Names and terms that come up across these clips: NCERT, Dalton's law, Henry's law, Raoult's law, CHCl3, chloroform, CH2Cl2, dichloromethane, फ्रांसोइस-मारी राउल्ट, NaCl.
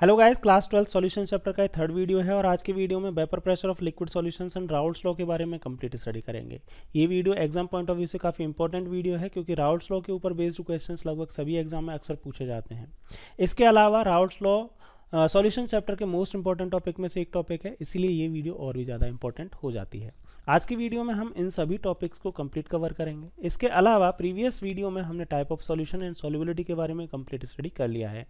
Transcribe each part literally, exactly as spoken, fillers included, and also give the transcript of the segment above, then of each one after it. Hello guys, class twelfth solution chapter का third video है और आज के वीडियो में vapour pressure of liquid solutions and Raoult's law के बारे में कंप्लीट स्टडी करेंगे। ये video exam point of view से काफ़ी इंपॉर्टेंट वीडियो है क्योंकि राउल्ट्स लॉ के ऊपर बेस्ड क्वेश्चंस लगभग सभी एग्जाम में अक्सर पूछे जाते हैं। इसके अलावा राउल्ट्स लॉ सॉल्यूशन चैप्टर के मोस्ट इंपॉर्टेंट टॉपिक में से एक टॉपिक है, इसीलिए ये वीडियो और भी ज़्यादा इंपॉर्टेंट हो जाती है। आज की वीडियो में हम इन सभी टॉपिक्स को कंप्लीट कवर करेंगे। इसके अलावा प्रीवियस वीडियो में हमने type of solution and solubility के बारे में कंप्लीट स्टडी कर लिया है।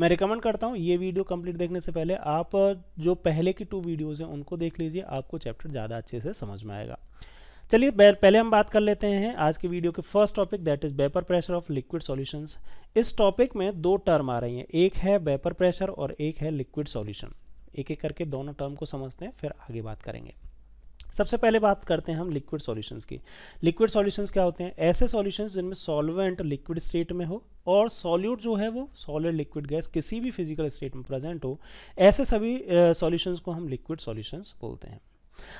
मैं रिकमेंड करता हूँ ये वीडियो कंप्लीट देखने से पहले आप जो पहले की टू वीडियोज़ हैं उनको देख लीजिए, आपको चैप्टर ज़्यादा अच्छे से समझ में आएगा। चलिए पहले हम बात कर लेते हैं आज की वीडियो के first topic, that is vapour pressure of liquid solutions. इस टॉपिक में दो टर्म आ रही हैं, एक है वेपर प्रेशर और एक है लिक्विड सॉल्यूशन। एक एक करके दोनों टर्म को समझते हैं, फिर आगे बात करेंगे। सबसे पहले बात करते हैं हम लिक्विड सॉल्यूशंस की। लिक्विड सॉल्यूशंस क्या होते हैं? ऐसे सॉल्यूशंस जिनमें सॉल्वेंट लिक्विड स्टेट में हो और सॉल्यूट जो है वो सॉलिड, लिक्विड, गैस किसी भी फिजिकल स्टेट में प्रेजेंट हो, ऐसे सभी सॉल्यूशंस uh, को हम लिक्विड सॉल्यूशंस बोलते हैं।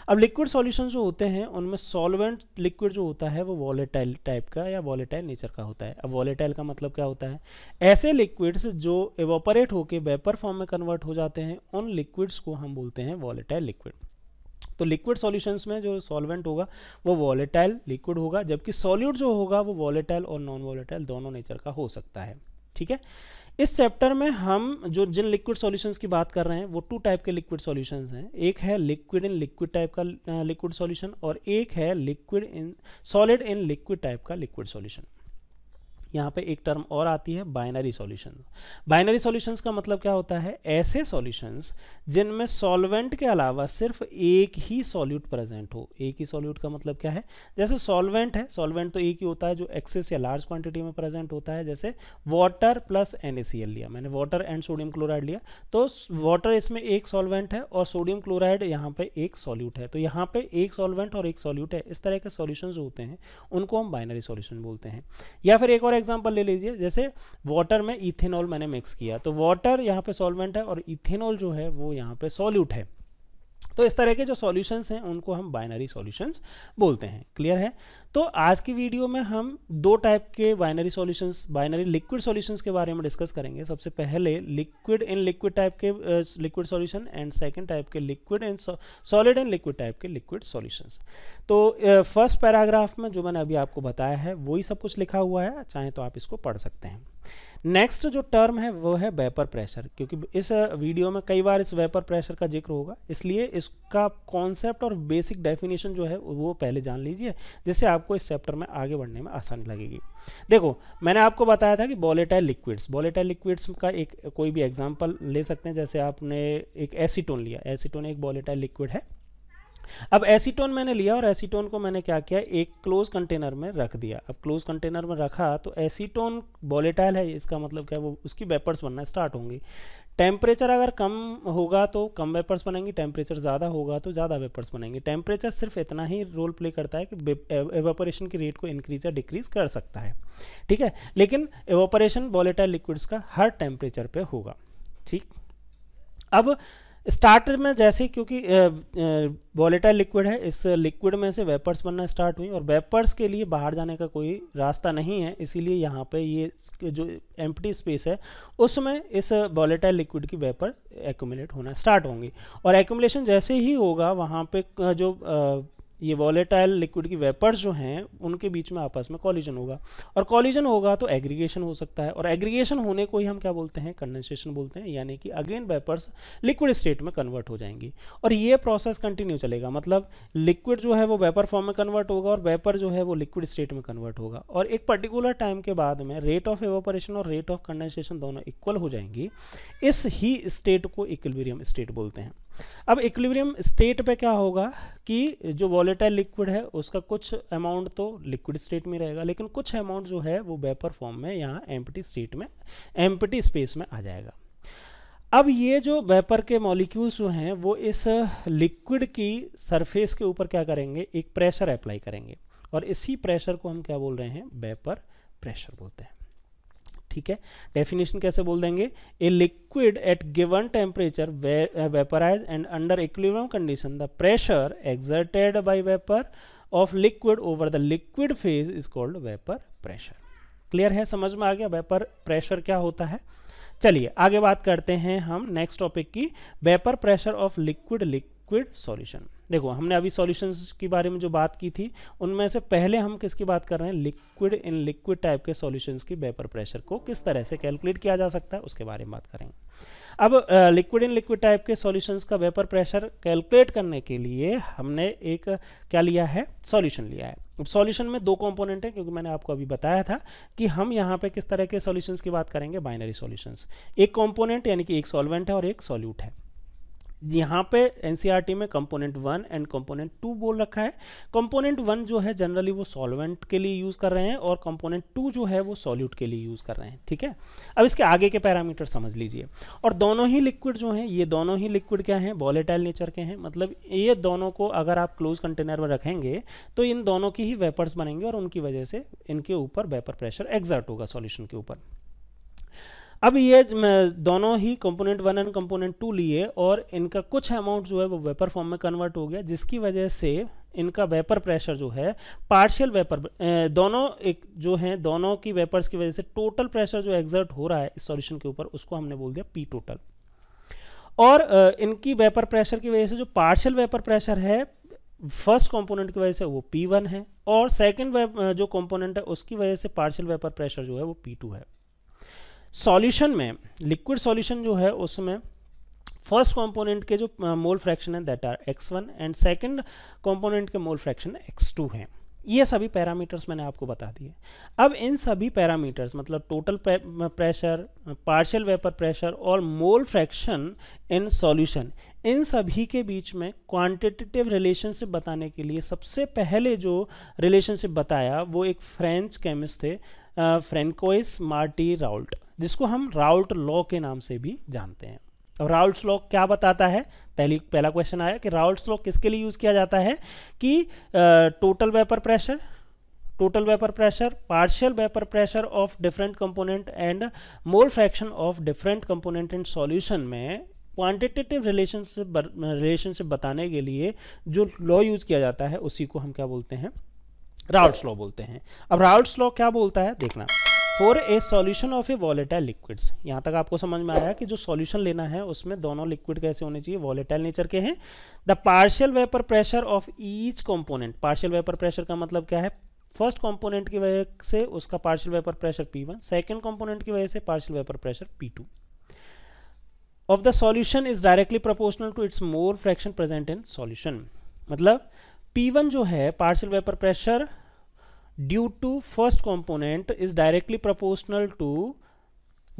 अब लिक्विड सॉल्यूशंस जो होते हैं उनमें सॉल्वेंट लिक्विड जो होता है वो वॉलेटाइल टाइप का या वॉलेटाइल नेचर का होता है। अब वॉलेटाइल का मतलब क्या होता है? ऐसे लिक्विड्स जो इवोपरेट होकर वेपर फॉर्म में कन्वर्ट हो जाते हैं, उन लिक्विड्स को हम बोलते हैं वॉलेटाइल लिक्विड। तो लिक्विड सॉल्यूशंस में जो सॉल्वेंट होगा वो वॉलेटाइल लिक्विड होगा, जबकि सॉल्यूट जो होगा वो वॉलेटाइल और नॉन वॉलेटाइल दोनों नेचर का हो सकता है। ठीक है, इस चैप्टर में हम जो जिन लिक्विड सॉल्यूशंस की बात कर रहे हैं वो टू टाइप के लिक्विड सॉल्यूशंस हैं। एक है लिक्विड इन लिक्विड टाइप का लिक्विड सॉल्यूशन और एक है liquid in solid in liquid type का लिक्विड सॉल्यूशन। यहाँ पे एक टर्म और आती है, बाइनरी सॉल्यूशन। बाइनरी सॉल्यूशंस का मतलब क्या होता है? ऐसे सॉल्यूशंस जिनमें सॉल्वेंट के अलावा सिर्फ एक ही सॉल्यूट प्रेजेंट हो। एक ही सॉल्यूट का मतलब क्या है? जैसे सॉल्वेंट है, सॉल्वेंट तो एक ही होता है जो एक्सेस या लार्ज क्वांटिटी में प्रेजेंट होता है। जैसे water plus N A C L लिया मैंने, वाटर एंड सोडियम क्लोराइड लिया, तो वाटर इसमें एक सॉल्वेंट है और सोडियम क्लोराइड यहाँ पे एक सॉल्यूट है। तो यहाँ पे एक सॉल्वेंट और एक सॉल्यूट है। इस तरह के सॉल्यूशंस होते हैं उनको हम बाइनरी सॉल्यूशन बोलते हैं। या फिर एक और एग्जाम्पल ले लीजिए, जैसे वाटर में इथेनॉल मैंने मिक्स किया, तो वाटर यहाँ पे सॉल्वेंट है और इथेनॉल जो है वो यहाँ पे सॉल्यूट है। तो इस तरह के जो सॉल्यूशंस हैं उनको हम बाइनरी सॉल्यूशंस बोलते हैं। क्लियर है? तो आज की वीडियो में हम दो टाइप के binary solutions, binary liquid solutions के बारे में डिस्कस करेंगे। सबसे पहले लिक्विड इन लिक्विड टाइप के liquid solution and second type के liquid in solid in liquid type के लिक्विड सॉल्यूशंस। तो फर्स्ट uh, पैराग्राफ में जो मैंने अभी आपको बताया है वही सब कुछ लिखा हुआ है, चाहें तो आप इसको पढ़ सकते हैं। नेक्स्ट जो टर्म है वो है वेपर प्रेशर। क्योंकि इस वीडियो में कई बार इस वेपर प्रेशर का जिक्र होगा, इसलिए इसका कॉन्सेप्ट और बेसिक डेफिनेशन जो है वो पहले जान लीजिए, जिससे आपको इस चैप्टर में आगे बढ़ने में आसानी लगेगी। देखो, मैंने आपको बताया था कि वोलेटाइल लिक्विड्स, वोलेटाइल लिक्विड्स का एक कोई भी एग्जांपल ले सकते हैं। जैसे आपने एक एसीटोन लिया, एसीटोन एक वोलेटाइल लिक्विड है। अब एसीटोन मैंने लिया और एसीटोन को मैंने क्या किया, एक क्लोज कंटेनर में रख दिया। अब क्लोज कंटेनर में रखा तो एसीटोन वोलेटाइल है, इसका मतलब क्या है, वो उसकी वेपर्स बनना स्टार्ट होंगी। टेम्परेचर अगर कम होगा तो कम वेपर्स बनेंगी, टेम्परेचर ज़्यादा होगा तो ज़्यादा वेपर्स बनेंगे। टेम्परेचर सिर्फ इतना ही रोल प्ले करता है कि एवोपरेशन की रेट को इंक्रीज या डिक्रीज कर सकता है। ठीक है, लेकिन एवोपरेशन वोलेटाइल लिक्विड्स का हर टेम्परेचर पे होगा। ठीक, अब स्टार्टर में जैसे, क्योंकि वोलेटाइल लिक्विड है, इस लिक्विड में से वेपर्स बनना स्टार्ट हुई और वेपर्स के लिए बाहर जाने का कोई रास्ता नहीं है, इसीलिए यहाँ पे ये जो एम्प्टी स्पेस है उसमें इस वोलेटाइल लिक्विड की वेपर एक्यूमुलेट होना स्टार्ट होंगी। और एक्यूमुलेशन जैसे ही होगा वहाँ पे जो आ, ये वॉलेटाइल लिक्विड की वेपर्स जो हैं उनके बीच में आपस में कॉलिजन होगा और कॉलिजन होगा तो एग्रीगेशन हो सकता है और एग्रीगेशन होने को ही हम क्या बोलते हैं, कंडेंसेशन बोलते हैं। यानी कि अगेन वेपर्स लिक्विड स्टेट में कन्वर्ट हो जाएंगी और ये प्रोसेस कंटिन्यू चलेगा। मतलब लिक्विड जो है वो वेपर फॉर्म में कन्वर्ट होगा और वेपर जो है वो लिक्विड स्टेट में कन्वर्ट होगा और एक पर्टिकुलर टाइम के बाद में रेट ऑफ एवोपरेशन और रेट ऑफ कंडेंसेशन दोनों इक्वल हो जाएंगी। इस ही स्टेट को इक्विलिब्रियम स्टेट बोलते हैं। अब इक्विलिब्रियम स्टेट पे क्या होगा कि जो वॉलेटाइल लिक्विड है उसका कुछ अमाउंट तो लिक्विड स्टेट में रहेगा, लेकिन कुछ अमाउंट जो है वो वेपर फॉर्म में, यहाँ एम्प्टी स्टेट में, एम्प्टी स्पेस में आ जाएगा। अब ये जो वेपर के मॉलिक्यूल्स जो हैं वो इस लिक्विड की सरफेस के ऊपर क्या करेंगे, एक प्रेशर अप्लाई करेंगे और इसी प्रेशर को हम क्या बोल रहे हैं, वेपर प्रेशर बोलते हैं। ठीक है, डेफिनेशन कैसे बोल देंगे, a liquid at given temperature vaporise and under equilibrium condition the pressure exerted by vapour of liquid over the liquid phase is called vapour pressure. Clear है, समझ में आ गया वेपर प्रेशर क्या होता है। चलिए आगे बात करते हैं हम नेक्स्ट टॉपिक की, vapour pressure of liquid liquid solution. देखो हमने अभी सॉल्यूशंस के बारे में जो बात की थी उनमें से पहले हम किसकी बात कर रहे हैं, लिक्विड इन लिक्विड टाइप के सॉल्यूशंस की वेपर प्रेशर को किस तरह से कैलकुलेट किया जा सकता है उसके बारे में बात करेंगे। अब लिक्विड इन लिक्विड टाइप के सॉल्यूशंस का वेपर प्रेशर कैलकुलेट करने के लिए हमने एक क्या लिया है, सॉल्यूशन लिया है। अब सॉल्यूशन में दो कंपोनेंट है, क्योंकि मैंने आपको अभी बताया था कि हम यहाँ पे किस तरह के सॉल्यूशंस की बात करेंगे, बाइनरी सॉल्यूशंस। एक कंपोनेंट यानी कि एक सॉल्वेंट है और एक सॉल्यूट है। यहाँ पे एनसीईआरटी में component one and component two बोल रखा है। कंपोनेंट वन जो है जनरली वो सॉल्वेंट के लिए यूज़ कर रहे हैं और कंपोनेंट टू जो है वो सॉल्यूट के लिए यूज़ कर रहे हैं। ठीक है, अब इसके आगे के पैरामीटर समझ लीजिए। और दोनों ही लिक्विड जो हैं, ये दोनों ही लिक्विड क्या हैं, वॉलेटाइल नेचर के हैं। मतलब ये दोनों को अगर आप क्लोज कंटेनर में रखेंगे तो इन दोनों की ही वेपर्स बनेंगे और उनकी वजह से इनके ऊपर वेपर प्रेशर एग्जर्ट होगा सॉल्यूशन के ऊपर। अब ये दोनों ही component one and component two लिए और इनका कुछ अमाउंट जो है वो वेपर फॉर्म में कन्वर्ट हो गया, जिसकी वजह से इनका वेपर प्रेशर जो है पार्शियल वेपर, दोनों एक जो हैं दोनों की वेपर्स की वजह से टोटल प्रेशर जो एग्जर्ट हो रहा है इस सॉल्यूशन के ऊपर उसको हमने बोल दिया पी टोटल। और इनकी वेपर प्रेशर की वजह से जो पार्शियल वेपर प्रेशर है फर्स्ट कंपोनेंट की वजह से वो पी वन है और सेकेंड जो कंपोनेंट है उसकी वजह से पार्शियल वेपर प्रेशर जो है वो पी टू है। सॉल्यूशन में लिक्विड सॉल्यूशन जो है उसमें फर्स्ट कंपोनेंट के जो मोल फ्रैक्शन है that are X one and second component के मोल फ्रैक्शन एक्स टू हैं। ये सभी पैरामीटर्स मैंने आपको बता दिए। अब इन सभी पैरामीटर्स मतलब total pressure, partial vapour pressure और मोल फ्रैक्शन इन सॉल्यूशन, इन सभी के बीच में क्वांटिटेटिव रिलेशनशिप बताने के लिए सबसे पहले जो रिलेशनशिप बताया वो एक फ्रेंच केमिस्ट थे फ्रांसोइस-मारी राउल्ट, जिसको हम राउल्ट लॉ के नाम से भी जानते हैं। अब राउल्ट्स लॉ क्या बताता है, पहली पहला क्वेश्चन आया कि राउल्ट्स लॉ किसके लिए यूज़ किया जाता है कि total vapour pressure, total vapour pressure, partial vapour pressure of different component and mole fraction of different component and solution में क्वांटिटेटिव रिलेशनशिप रिलेशनशिप बताने के लिए जो लॉ यूज़ किया जाता है उसी को हम क्या बोलते हैं, राउल्ट्स लॉ बोलते हैं। अब राउल्ट्स लॉ क्या बोलता है देखना, for a solution of a volatile liquids. यहाँ तक आपको समझ में आया कि जो सॉल्यूशन लेना है उसमें दोनों लिक्विड कैसे होने चाहिए, वॉलेटाइल नेचर के हैं। The partial vapour pressure of each component, partial vapour pressure का मतलब क्या है, फर्स्ट कंपोनेंट की वजह से उसका partial vapour pressure P one, second component की वजह से partial vapour pressure P two of the solution is directly proportional to its mole fraction present in solution. मतलब पी वन जो है partial vapour pressure due to first component is directly proportional to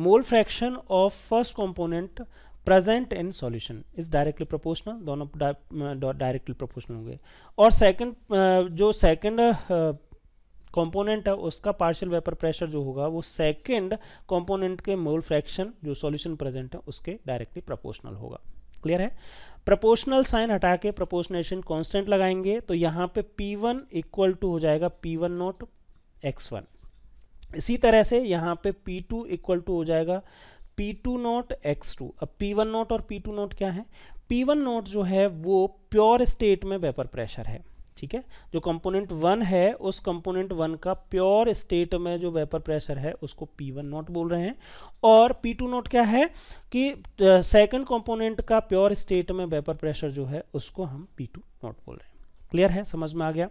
mole fraction of first component present in solution is directly proportional, दोनों directly proportional होंगे। और second जो second component है उसका partial vapour pressure जो होगा वो सेकंड कंपोनेंट के मोल फ्रैक्शन जो सॉल्यूशन प्रेजेंट है उसके डायरेक्टली प्रोपोर्शनल होगा। क्लियर है, प्रोपोर्शनल साइन हटा के प्रोपोर्शनेशन कांस्टेंट लगाएंगे तो यहाँ पे पी वन इक्वल टू हो जाएगा P one not X one. इसी तरह से यहाँ पे पी टू इक्वल टू हो जाएगा P two nought X two. अब पी वन नॉट और पी टू नॉट क्या है, पी वन नॉट जो है वो प्योर स्टेट में वेपर प्रेशर है। ठीक है, जो कंपोनेंट वन है उस कंपोनेंट वन का प्योर स्टेट में जो वेपर प्रेशर है उसको पी वन नॉट बोल रहे हैं। और पी टू नॉट क्या है कि सेकंड कंपोनेंट का प्योर स्टेट में वेपर प्रेशर जो है उसको हम पी टू नॉट बोल रहे हैं। क्लियर है, समझ में आ गया।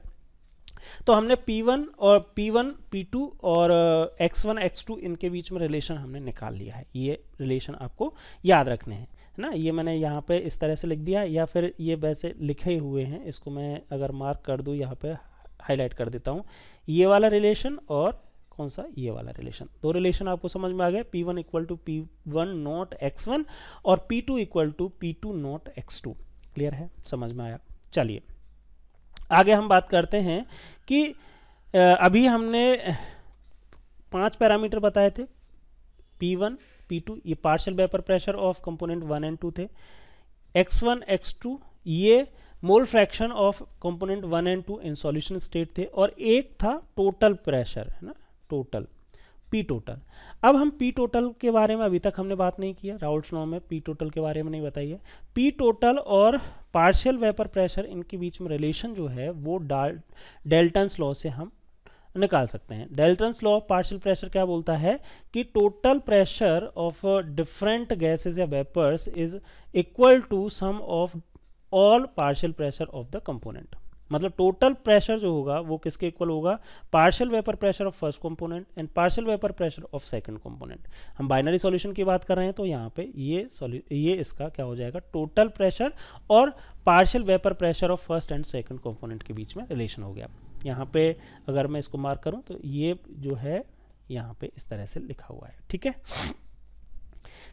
तो हमने पी वन और पी वन पी टू और एक्स वन एक्स टू इनके बीच में रिलेशन हमने निकाल लिया है। ये रिलेशन आपको याद रखने हैं ना, ये मैंने यहाँ पे इस तरह से लिख दिया या फिर ये वैसे लिखे हुए हैं, इसको मैं अगर मार्क कर दूँ यहाँ पे हाईलाइट कर देता हूँ, ये वाला रिलेशन और कौन सा ये वाला रिलेशन, दो रिलेशन आपको समझ में आ गया, P one equal to P one not X one और P two equal to P two nought X two. Clear है, समझ में आया। चलिए आगे हम बात करते हैं कि अभी हमने पाँच पैरामीटर बताए थे, पी वन पी टू ये partial vapour pressure of component one and two थे, एक्स वन एक्स टू ये mole fraction of component one and two in solution state थे और एक था टोटल प्रेशर, है ना, टोटल पी टोटल। अब हम पी टोटल के बारे में अभी तक हमने बात नहीं की है, राउल्ट्स लॉ में पी टोटल के बारे में नहीं बताई है। पी टोटल और पार्शियल वेपर प्रेशर इनके बीच में रिलेशन जो है वो डाल्टन्स लॉ से हम निकाल सकते हैं। Dalton's law of partial pressure क्या बोलता है कि total pressure of different gases या vapours is equal to sum of all partial pressure of the component. मतलब टोटल प्रेशर जो होगा वो किसके इक्वल होगा, partial vapour pressure of first component and partial vapour pressure of second component. हम binary solution की बात कर रहे हैं तो यहाँ पे ये ये इसका क्या हो जाएगा, टोटल प्रेशर और partial vapour pressure of first and second component के बीच में रिलेशन हो गया। यहाँ पे अगर मैं इसको मार्क करूँ तो ये जो है यहाँ पे इस तरह से लिखा हुआ है। ठीक है,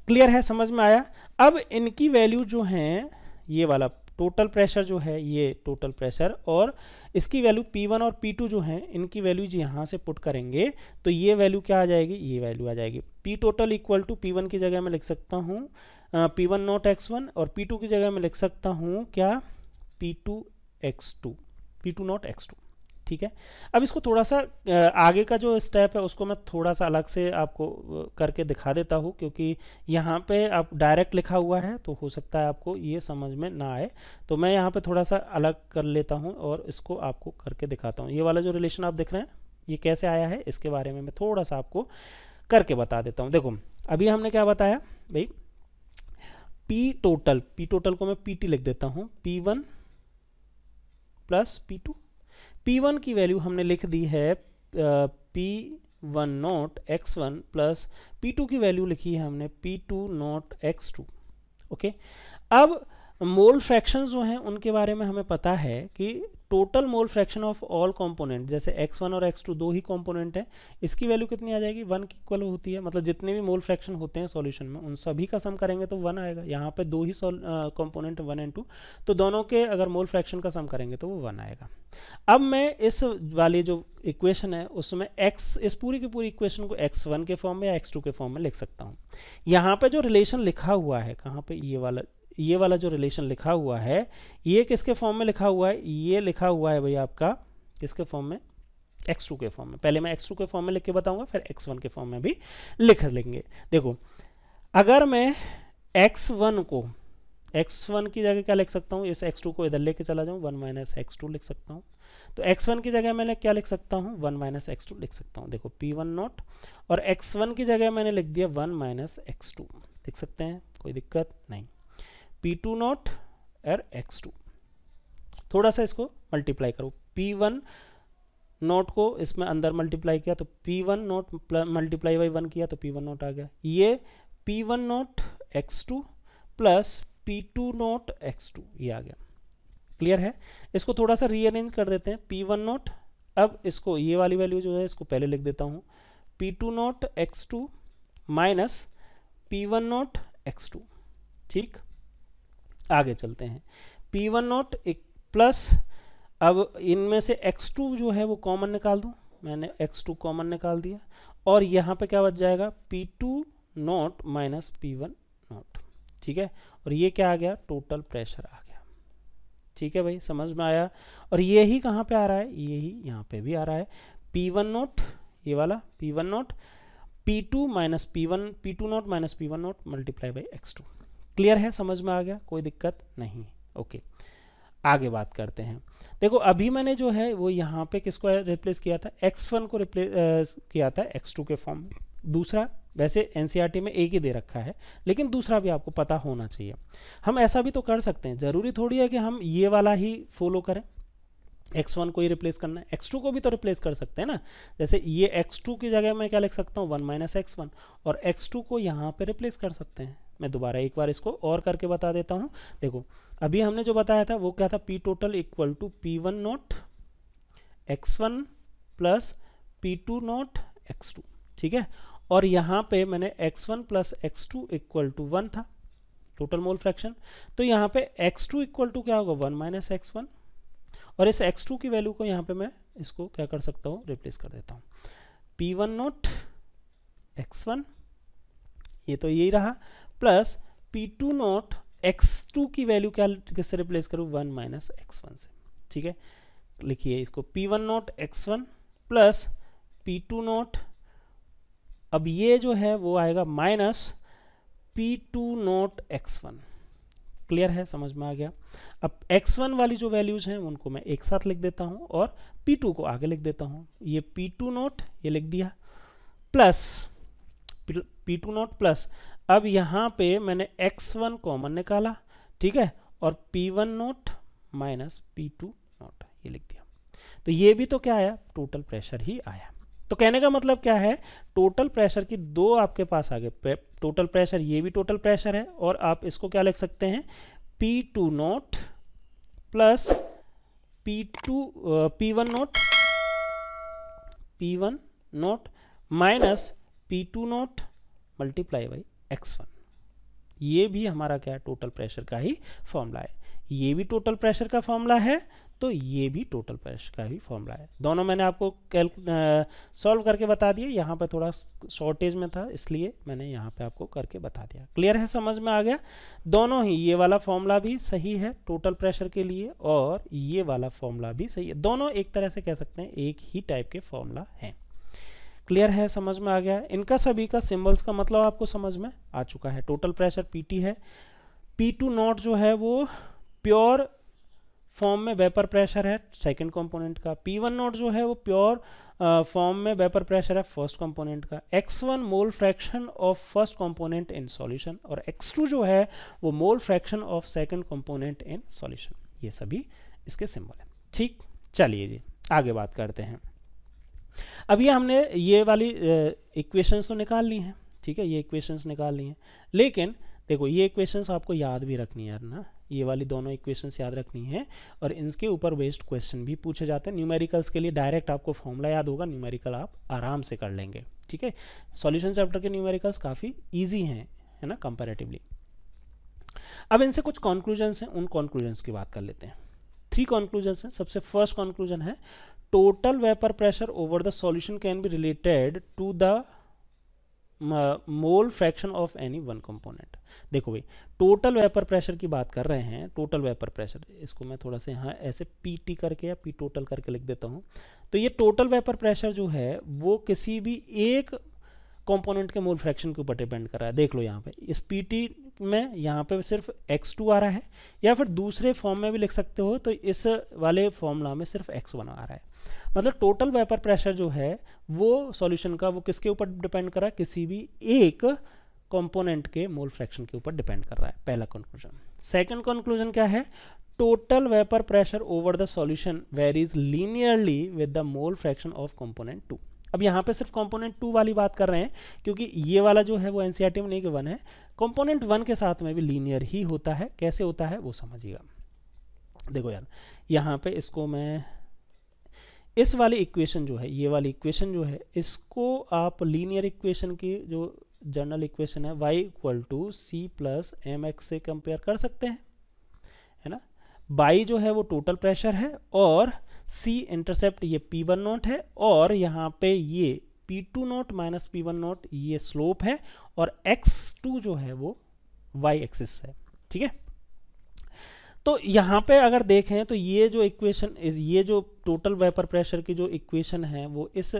क्लियर है, समझ में आया। अब इनकी वैल्यू जो हैं, ये वाला टोटल प्रेशर जो है ये टोटल प्रेशर और इसकी वैल्यू पी वन और पी टू जो हैं इनकी वैल्यूज यहाँ से पुट करेंगे तो ये वैल्यू क्या आ जाएगी, ये वैल्यू आ जाएगी P total equal to P one की जगह मैं लिख सकता हूँ P one not X one और पी टू की जगह मैं लिख सकता हूँ क्या P two X two, P two nought X two. ठीक है, अब इसको थोड़ा सा आगे का जो स्टेप है उसको मैं थोड़ा सा अलग से आपको करके दिखा देता हूँ क्योंकि यहाँ पे आप डायरेक्ट लिखा हुआ है तो हो सकता है आपको ये समझ में ना आए, तो मैं यहाँ पे थोड़ा सा अलग कर लेता हूँ और इसको आपको करके दिखाता हूँ। ये वाला जो रिलेशन आप देख रहे हैं ये कैसे आया है इसके बारे में मैं थोड़ा सा आपको करके बता देता हूँ। देखो अभी हमने क्या बताया भाई, पी टोटल, पी टोटल को मैं पी टी लिख देता हूँ, P one plus P two, P one की वैल्यू हमने लिख दी है P one not X one plus P two की वैल्यू लिखी है हमने P two nought X two. Okay, अब मोल फ्रैक्शंस जो हैं उनके बारे में हमें पता है कि total mole fraction of all component, जैसे एक्स वन और एक्स टू दो ही कंपोनेंट हैं, इसकी वैल्यू कितनी आ जाएगी, वन की इक्वल होती है। मतलब जितने भी मोल फ्रैक्शन होते हैं सॉल्यूशन में उन सभी का सम करेंगे तो वन आएगा। यहाँ पे दो ही कंपोनेंट वन एंड टू, तो दोनों के अगर मोल फ्रैक्शन का सम करेंगे तो वो वन आएगा। अब मैं इस वाली जो इक्वेशन है उसमें एक्स, इस पूरी की पूरी इक्वेशन को एक्स वन के फॉर्म में या एक्स टू के फॉर्म में लिख सकता हूँ। यहाँ पर जो रिलेशन लिखा हुआ है, कहाँ पर ये वाला ये वाला जो रिलेशन लिखा हुआ है ये किसके फॉर्म में लिखा हुआ है, ये लिखा हुआ है भैया आपका किसके फॉर्म में, एक्स टू के फॉर्म में। पहले मैं एक्स टू के फॉर्म में लिख के बताऊंगा फिर एक्स वन के फॉर्म में भी लिख लेंगे। देखो अगर मैं एक्स वन को एक्स वन की जगह क्या लिख सकता हूँ, इस एक्स टू को इधर लेके चला जाऊँ, वन माइनस एक्स टू लिख सकता हूँ, तो एक्स वन की जगह मैंने क्या लिख सकता हूँ, वन माइनस एक्स टू लिख सकता हूँ। देखो पी वन नॉट और एक्स वन की जगह मैंने लिख दिया वन माइनस एक्स टू, लिख सकते हैं, कोई दिक्कत नहीं। पी टू नॉट और एक्स टू, थोड़ा सा इसको मल्टीप्लाई करो, पी वन नॉट को इसमें अंदर मल्टीप्लाई किया तो P one nought multiply by one किया तो पी वन नॉट आ गया। ये P one not X two plus P two nought X two ये आ गया। क्लियर है, इसको थोड़ा सा रीअरेंज कर देते हैं। पी वन नॉट, अब इसको ये वाली वैल्यू जो है इसको पहले लिख देता हूँ, P two nought X two minus P one not X two. ठीक, आगे चलते हैं, पी वन नॉट प्लस, अब इनमें से एक्स टू जो है वो कॉमन निकाल दूँ, मैंने एक्स टू कॉमन निकाल दिया और यहाँ पे क्या बच जाएगा P two nought minus P one nought. ठीक है, और ये क्या आ गया, टोटल प्रेशर आ गया। ठीक है भाई, समझ में आया। और ये ही कहाँ पे आ रहा है, ये ही यहाँ पे भी आ रहा है, पी वन नॉट, ये वाला P one nought P two minus P one, P two nought minus P one nought multiply by X two. Clear है, समझ में आ गया, कोई दिक्कत नहीं। ओके, आगे बात करते हैं। देखो अभी मैंने जो है वो यहाँ पे किसको रिप्लेस किया था, एक्स वन को रिप्लेस किया था एक्स टू के फॉर्म में। दूसरा वैसे एनसीईआरटी में एक ही दे रखा है लेकिन दूसरा भी आपको पता होना चाहिए। हम ऐसा भी तो कर सकते हैं, ज़रूरी थोड़ी है कि हम ये वाला ही फॉलो करें, एक्स वन को ही रिप्लेस करना है, एक्स टू को भी तो रिप्लेस कर सकते हैं ना। जैसे ये एक्स टू की जगह मैं क्या लिख सकता हूँ, वन माइनस एक्स वन और एक्स टू को यहाँ पे रिप्लेस कर सकते हैं। मैं दोबारा एक बार इसको और करके बता देता हूँ। देखो अभी हमने जो बताया था वो क्या था, P total equal to P one not X one plus P two nought X two. ठीक है, और यहाँ पे मैंने X one plus X two equal to one था, टोटल मोल फ्रैक्शन, तो यहाँ पे एक्स टू इक्वल टू क्या होगा, वन माइनस एक्स वन और इस एक्स टू की वैल्यू को यहाँ पे मैं इसको क्या कर सकता हूँ, रिप्लेस कर देता हूँ, P one not X one ये तो यही रहा plus P two nought X two की वैल्यू क्या किससे रिप्लेस करूँ, वन माइनस एक्स वन से। ठीक है, लिखिए इसको P one not X one plus P two nought, अब ये जो है वो आएगा minus P two nought X one. Clear है, समझ में आ गया। अब एक्स वन वाली जो वैल्यूज़ हैं उनको मैं एक साथ लिख देता हूँ और पी टू को आगे लिख देता हूँ। ये पी टू नोट ये लिख दिया plus P two nought plus, अब यहाँ पे मैंने एक्स वन कॉमन निकाला, ठीक है, और P one nought minus P two nought ये लिख दिया। तो ये भी तो क्या आया, टोटल प्रेशर ही आया। तो कहने का मतलब क्या है, टोटल प्रेशर की दो आपके पास आ गए, टोटल प्रेशर, ये भी टोटल प्रेशर है, और आप इसको क्या लिख सकते हैं, P two nought plus P two P one nought P one nought minus P two nought multiply by X one. ये भी हमारा क्या है, टोटल प्रेशर का ही फॉर्मूला है। ये भी टोटल प्रेशर का फॉर्मूला है, तो ये भी टोटल प्रेशर का ही फॉर्मूला है। दोनों मैंने आपको सॉल्व करके बता दिए, यहाँ पे थोड़ा शॉर्टेज में था इसलिए मैंने यहाँ पे आपको करके बता दिया। क्लियर है, समझ में आ गया। दोनों ही, ये वाला फॉर्मूला भी सही है टोटल प्रेशर के लिए और ये वाला फॉर्मूला भी सही है। दोनों एक तरह से कह सकते हैं एक ही टाइप के फॉर्मूला हैं। क्लियर है, समझ में आ गया। इनका सभी का सिम्बल्स का मतलब आपको समझ में आ चुका है। टोटल प्रेशर पी टी है, पी टू नॉट जो है वो प्योर फॉर्म में वेपर प्रेशर है सेकंड कंपोनेंट का, पी वन नॉट जो है वो प्योर फॉर्म में वेपर प्रेशर है फर्स्ट कंपोनेंट का, X one mole fraction of first component in solution और एक्स टू जो है वो mole fraction of second component in solution. ये सभी इसके सिंबल हैं। ठीक, चलिए जी आगे बात करते हैं। अब ये हमने ये वाली इक्वेशंस तो निकाल ली हैं, ठीक है, ये इक्वेशंस निकाल ली हैं, लेकिन देखो ये इक्वेशंस आपको याद भी रखनी है ना, ये वाली दोनों इक्वेशंस याद रखनी है और इनके ऊपर बेस्ड क्वेश्चन भी पूछे जाते हैं। न्यूमेरिकल्स के लिए डायरेक्ट आपको फॉर्मूला याद होगा, न्यूमेरिकल आप आराम से कर लेंगे, ठीक है। सॉल्यूशन चैप्टर के न्यूमेरिकल्स काफ़ी ईजी हैं, है ना, कंपेरेटिवली। अब इनसे कुछ कॉन्क्लूजन्स हैं, उन कॉन्क्लूजन्स की बात कर लेते हैं। थ्री कॉन्क्लूजन्स हैं। सबसे फर्स्ट कॉन्क्लूजन है total vapour pressure over the solution can be related to the mole fraction of any one component. देखो भाई टोटल वेपर प्रेशर की बात कर रहे हैं, टोटल वेपर प्रेशर, इसको मैं थोड़ा सा यहाँ ऐसे पी टी करके या पी टोटल करके लिख देता हूँ। तो ये टोटल वेपर प्रेशर जो है वो किसी भी एक कंपोनेंट के मोल फ्रैक्शन के ऊपर डिपेंड कर रहा है। देख लो यहाँ पे इस पी टी में यहाँ पे सिर्फ एक्स टू आ रहा है, या फिर दूसरे फॉर्म में भी लिख सकते हो, तो इस वाले फॉर्मूला में सिर्फ एक्स वन आ रहा है। मतलब टोटल वेपर प्रेशर जो है वो सॉल्यूशन का, वो किसके ऊपर डिपेंड कर रहा है, किसी भी एक कंपोनेंट के मोल फ्रैक्शन के ऊपर डिपेंड कर रहा है। पहला कंक्लूजन। सेकंड कंक्लूजन क्या है, total vapour pressure over the solution varies linearly with the mole fraction of component two. अब यहाँ पे सिर्फ कंपोनेंट टू वाली बात कर रहे हैं क्योंकि ये वाला जो है वो एनसीईआरटी में नहीं गिवन है, कंपोनेंट वन के साथ में भी लीनियर ही होता है। कैसे होता है वो समझिएगा। देखो यार यहाँ पे इसको मैं, इस वाली इक्वेशन जो है, ये वाली इक्वेशन जो है, इसको आप लीनियर इक्वेशन की जो जनरल इक्वेशन है y equal to C plus M X से कंपेयर कर सकते हैं, है ना। y जो है वो टोटल प्रेशर है और c इंटरसेप्ट, ये पी वन नोट है और यहाँ पे ये P two note minus P one nought ये स्लोप है और एक्स टू जो है वो y एक्सिस है, ठीक है। तो यहाँ पे अगर देखें तो ये जो इक्वेशन, ये जो टोटल वेपर प्रेशर की जो इक्वेशन है वो इस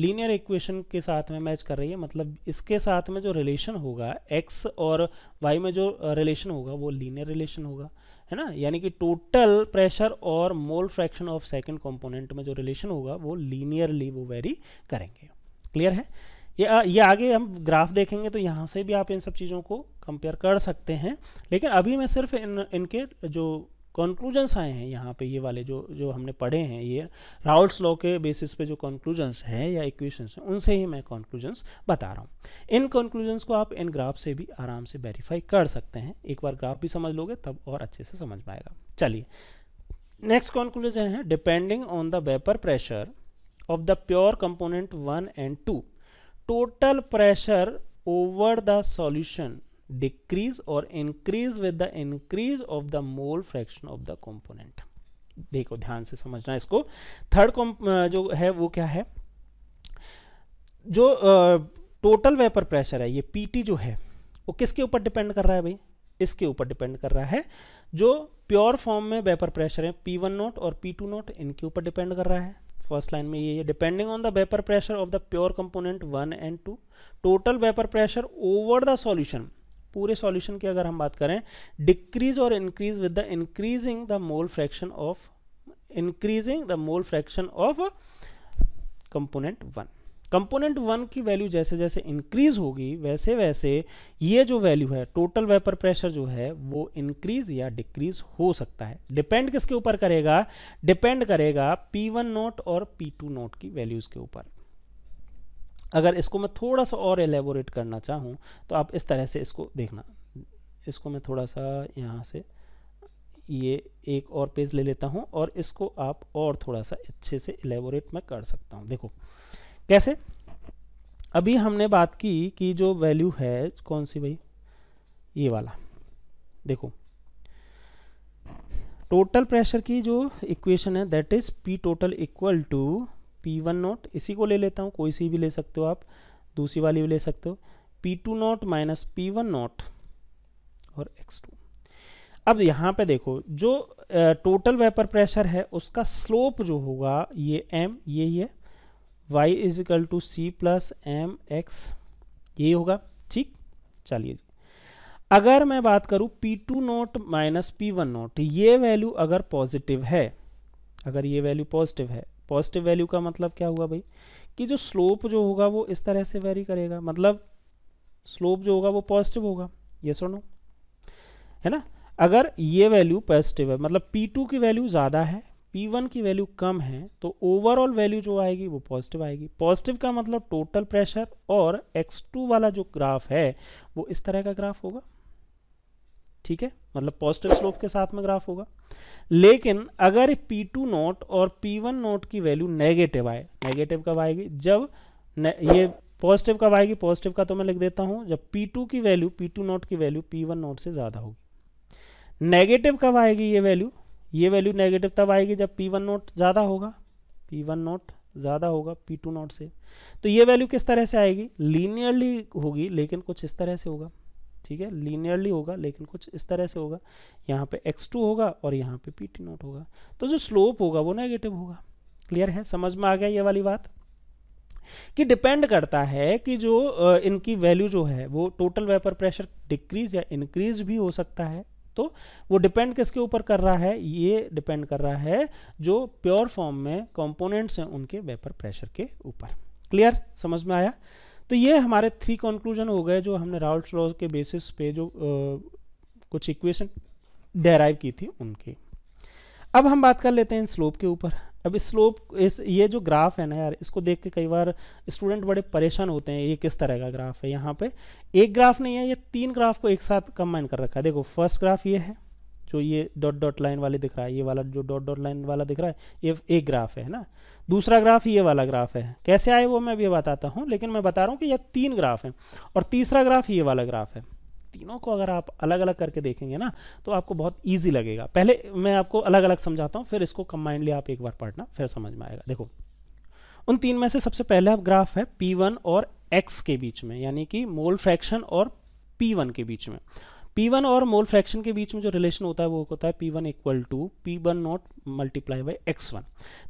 लीनियर इक्वेशन के साथ में मैच कर रही है। मतलब इसके साथ में जो रिलेशन होगा x और y में जो रिलेशन होगा वो लीनियर रिलेशन होगा, है ना। यानी कि टोटल प्रेशर और mole fraction of second component में जो रिलेशन होगा वो लीनियरली वो वेरी करेंगे। क्लियर है। ये ये आगे हम ग्राफ देखेंगे तो यहाँ से भी आप इन सब चीज़ों को कंपेयर कर सकते हैं, लेकिन अभी मैं सिर्फ इन इनके जो कॉन्क्लूजन्स आए हैं यहाँ पे, ये वाले जो जो हमने पढ़े हैं, ये राउल्ट्स लॉ के बेसिस पे जो कॉन्क्लूजन्स हैं या इक्वेशंस हैं, उनसे ही मैं कॉन्क्लूजन्स बता रहा हूँ। इन कॉन्क्लूजन्स को आप इन ग्राफ से भी आराम से वेरीफाई कर सकते हैं। एक बार ग्राफ भी समझ लोगे तब और अच्छे से समझ पाएगा। चलिए नेक्स्ट कॉन्क्लूजन है, depending on the vapour pressure of the pure component one and two total pressure over the solution decrease और increase with the increase of the mole fraction of the component. देखो ध्यान से समझना इसको। Third जो है वो क्या है, जो टोटल वेपर प्रेशर है, ये पीटी जो है वो किसके ऊपर डिपेंड कर रहा है भाई, इसके ऊपर डिपेंड कर रहा है। जो प्योर फॉर्म में वेपर प्रेशर है पी वन नोट और पी टू नोट, इनके ऊपर डिपेंड कर रहा है। फर्स्ट लाइन में ये है, depending on the vapour pressure of the pure component one and two total vapour pressure over the solution पूरे सॉल्यूशन की अगर हम बात करें, डिक्रीज और increase with the increasing the mole fraction of increasing the mole fraction of component one. Component one की value जैसे जैसे इंक्रीज होगी वैसे वैसे ये जो वैल्यू है टोटल वेपर प्रेशर जो है वो इंक्रीज या डिक्रीज हो सकता है. डिपेंड किसके ऊपर करेगा? डिपेंड करेगा पी वन नोट और पी टू नोट की वैल्यूज के ऊपर. अगर इसको मैं थोड़ा सा और एलेबोरेट करना चाहूँ तो आप इस तरह से इसको देखना. इसको मैं थोड़ा सा यहाँ से ये एक और पेज ले लेता हूँ और इसको आप और थोड़ा सा अच्छे से एलेबोरेट मैं कर सकता हूँ. देखो कैसे. अभी हमने बात की कि जो वैल्यू है कौन सी भाई, ये वाला. देखो टोटल प्रेशर की जो इक्वेशन है that is P total equal to P one nought. इसी को ले लेता हूँ, कोई सी भी ले सकते हो आप, दूसरी वाली भी ले सकते हो. P two nought minus P one nought और एक्स टू. अब यहाँ पे देखो जो टोटल वेपर प्रेशर है उसका स्लोप जो होगा ये m, ये ही है y is equal to C plus M X, ये होगा. ठीक, चलिए जी. अगर मैं बात करूँ P two note minus P one nought, ये वैल्यू अगर पॉजिटिव है, अगर ये वैल्यू पॉजिटिव है, पॉजिटिव वैल्यू का मतलब क्या हुआ भाई कि जो स्लोप जो होगा वो इस तरह से वेरी करेगा. मतलब स्लोप जो होगा वो पॉजिटिव होगा, यस और नो, है ना. अगर ये वैल्यू पॉजिटिव है मतलब पी टू की वैल्यू ज़्यादा है, पी वन की वैल्यू कम है, तो ओवरऑल वैल्यू जो आएगी वो पॉजिटिव आएगी. पॉजिटिव का मतलब टोटल प्रेशर. और एक्स टू वाला जो ग्राफ है वो इस तरह का ग्राफ होगा, ठीक है, मतलब पॉजिटिव स्लोप के साथ में ग्राफ होगा. लेकिन अगर पी टू नोट और पी वन नोट की वैल्यू नेगेटिव आए, नेगेटिव कब आएगी जब ने, ये पॉजिटिव कब आएगी, पॉजिटिव का तो मैं लिख देता हूँ जब पी टू की वैल्यू, पी टू नोट की वैल्यू पी वन नोट से ज़्यादा होगी. नेगेटिव कब आएगी ये वैल्यू, ये वैल्यू नेगेटिव तब आएगी जब पी वन नोट ज़्यादा होगा, पी वन नोट ज़्यादा होगा पी टू नोट से. तो ये वैल्यू किस तरह से आएगी, लीनियरली होगी लेकिन कुछ इस तरह से होगा, ठीक है, लीनियरली होगा लेकिन कुछ इस तरह से होगा. यहाँ पे एक्स टू होगा और यहाँ पे पी टू नोट होगा. तो जो स्लोप होगा वो नेगेटिव होगा. क्लियर है, समझ में आ गया ये वाली बात कि डिपेंड करता है कि जो इनकी वैल्यू जो है वो टोटल वेपर प्रेशर डिक्रीज या इंक्रीज भी हो सकता है. तो वो डिपेंड किसके ऊपर कर रहा है, ये डिपेंड कर रहा है जो प्योर फॉर्म में कंपोनेंट्स हैं उनके वेपर प्रेशर के ऊपर. क्लियर, समझ में आया. तो ये हमारे थ्री कंक्लूजन हो गए जो हमने राउल्ट्स लॉ के बेसिस पे जो आ, कुछ इक्वेशन डेराइव की थी उनकी. अब हम बात कर लेते हैं इन स्लोप के ऊपर. अब इस स्लोप इस ये जो ग्राफ है ना यार, इसको देख के कई बार स्टूडेंट बड़े परेशान होते हैं, ये किस तरह का ग्राफ है. यहाँ पे एक ग्राफ नहीं है, ये तीन ग्राफ को एक साथ कंबाइन कर रखा है. देखो फर्स्ट ग्राफ ये है जो ये डॉट डॉट लाइन वाले दिख रहा है, ये वाला जो डॉट डॉट लाइन वाला दिख रहा है ये एक ग्राफ है ना. दूसरा ग्राफ ये वाला ग्राफ है, कैसे आए वो मैं भी बताता हूँ, लेकिन मैं बता रहा हूँ कि यह तीन ग्राफ हैं. और तीसरा ग्राफ ये वाला ग्राफ है. तीनों को अगर आप अलग अलग करके देखेंगे ना तो आपको बहुत इजी लगेगा. पहले मैं आपको अलग अलग समझाता हूँ, फिर इसको कंबाइनली आप एक बार पढ़ना, फिर समझ में आएगा. देखो उन तीन में से सबसे पहला ग्राफ है पी वन और x के बीच में, यानी कि मोल फ्रैक्शन और पी वन के बीच में. पी वन और मोल फ्रैक्शन के बीच में जो रिलेशन होता है वो होता है P one equal to P one nought multiply by X one.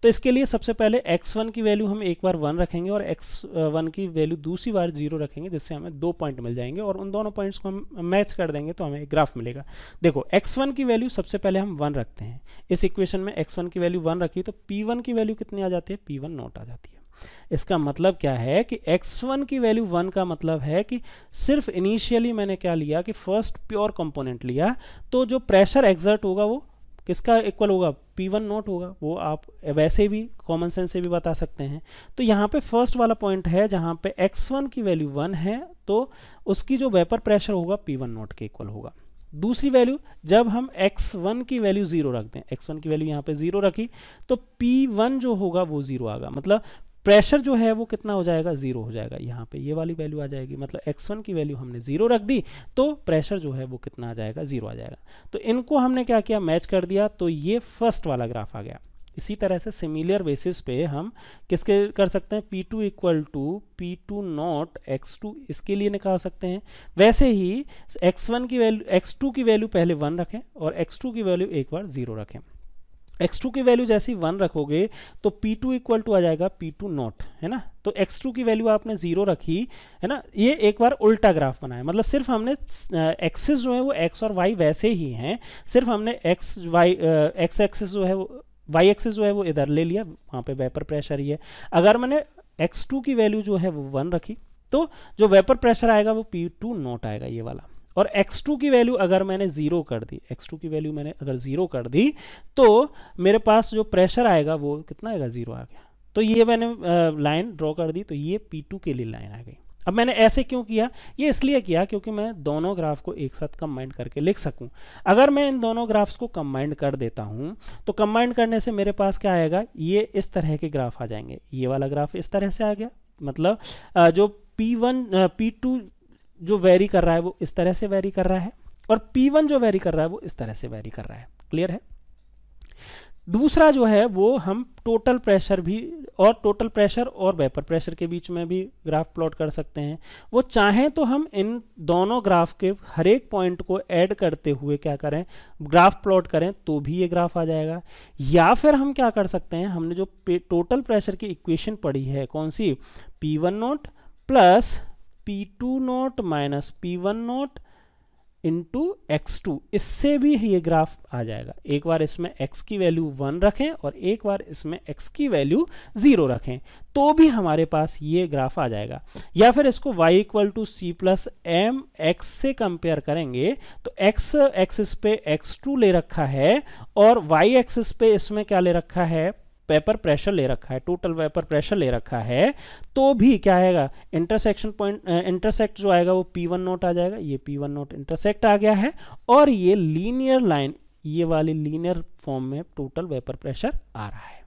तो इसके लिए सबसे पहले एक्स वन की वैल्यू हम एक बार वन रखेंगे और एक्स वन की वैल्यू दूसरी बार जीरो रखेंगे, जिससे हमें दो पॉइंट मिल जाएंगे और उन दोनों पॉइंट्स को हम मैच कर देंगे तो हमें एक ग्राफ मिलेगा. देखो एक्स वन की वैल्यू सबसे पहले हम वन रखते हैं. इस इक्वेशन में एक्स वन की वैल्यू वन रखी तो पी वन की वैल्यू कितनी आ जाती है, पी वन नॉट आ जाती है. इसका मतलब क्या है कि एक्स वन की वैल्यू वन का मतलब है कि सिर्फ इनिशियली मैंने क्या लिया कि फर्स्ट प्योर कंपोनेंट लिया, तो जो प्रेशर एग्जर्ट होगा वो किसका इक्वल होगा, पी वन नॉट होगा. वो आप वैसे भी कॉमन सेंस से भी बता सकते हैं. तो यहाँ पे फर्स्ट वाला पॉइंट है जहाँ पे एक्स वन की वैल्यू वन है तो उसकी जो वेपर प्रेशर होगा पी वन नॉट के इक्वल होगा. दूसरी वैल्यू जब हम एक्स वन की वैल्यू जीरो रखते हैं, एक्स वन की वैल्यू यहाँ पे जीरो रखी तो पी वन जो होगा वो जीरो आएगा, मतलब प्रेशर जो है वो कितना हो जाएगा, जीरो हो जाएगा. यहाँ पे ये वाली वैल्यू आ जाएगी, मतलब एक्स वन की वैल्यू हमने जीरो रख दी तो प्रेशर जो है वो कितना आ जाएगा, जीरो आ जाएगा. तो इनको हमने क्या किया, मैच कर दिया तो ये फर्स्ट वाला ग्राफ आ गया. इसी तरह से सिमिलर बेसिस पे हम किसके कर सकते हैं, P two equal to P two nought X two, इसके लिए निकाल सकते हैं. वैसे ही एक्स वन की वैल्यू, एक्स टू की वैल्यू पहले वन रखें और एक्स टू की वैल्यू एक बार जीरो रखें. एक्स टू की वैल्यू जैसे वन रखोगे तो पी टू इक्वल टू आ जाएगा पी टू नॉट, है ना। तो एक्स टू की वैल्यू आपने जीरो रखी, है ना। ये एक बार उल्टा ग्राफ बनाया, मतलब सिर्फ हमने एक्सेस जो है वो एक्स और वाई वैसे ही हैं, सिर्फ हमने एक्स वाई एक्स एक्सेस जो है वो वाई एक्सेस जो है वो इधर ले लिया, वहाँ पे वेपर प्रेशर ही है। अगर मैंने एक्स टू की वैल्यू जो है वो वन रखी तो जो वेपर प्रेशर आएगा वो पी टू नॉट आएगा, ये वाला। और एक्स टू की वैल्यू अगर मैंने ज़ीरो कर दी, एक्स टू की वैल्यू मैंने अगर ज़ीरो कर दी तो मेरे पास जो प्रेशर आएगा वो कितना आएगा, ज़ीरो आ गया। तो ये मैंने लाइन ड्रॉ कर दी, तो ये पी टू के लिए लाइन आ गई। अब मैंने ऐसे क्यों किया, ये इसलिए किया क्योंकि मैं दोनों ग्राफ को एक साथ कंबाइंड करके लिख सकूं। अगर मैं इन दोनों ग्राफ्स को कंबाइंड कर देता हूं तो कंबाइंड करने से मेरे पास क्या आएगा, ये इस तरह के ग्राफ आ जाएंगे। ये वाला ग्राफ इस तरह से आ गया, मतलब जो पी वन पी टू जो वेरी कर रहा है वो इस तरह से वेरी कर रहा है और पी वन जो वेरी कर रहा है वो इस तरह से वेरी कर रहा है। क्लियर है। दूसरा जो है वो हम टोटल प्रेशर भी और टोटल प्रेशर और वेपर प्रेशर के बीच में भी ग्राफ प्लॉट कर सकते हैं। वो चाहें तो हम इन दोनों ग्राफ के हर एक पॉइंट को ऐड करते हुए क्या करें, ग्राफ प्लॉट करें तो भी ये ग्राफ आ जाएगा। या फिर हम क्या कर सकते हैं, हमने जो टोटल प्रेशर की इक्वेशन पढ़ी है, कौन सी, P one nought plus P two nought minus P one not into X two, इससे भी ये ग्राफ आ जाएगा। एक बार इसमें x की वैल्यू वन रखें और एक बार इसमें x की वैल्यू ज़ीरो रखें तो भी हमारे पास ये ग्राफ आ जाएगा। या फिर इसको y equal to C plus M X से कंपेयर करेंगे तो x एक्सिस पे एक्स टू ले रखा है और y एक्सिस पे इसमें क्या ले रखा है, वेपर प्रेशर ले रखा है, टोटल वेपर प्रेशर ले रखा है। तो भी क्या आएगा, इंटरसेक्शन पॉइंट इंटरसेक्ट जो आएगा वो पी वन नोट आ जाएगा। ये पी वन नोट इंटरसेक्ट आ गया है और ये लीनियर लाइन, ये वाली लीनियर फॉर्म में टोटल वेपर प्रेशर आ रहा है।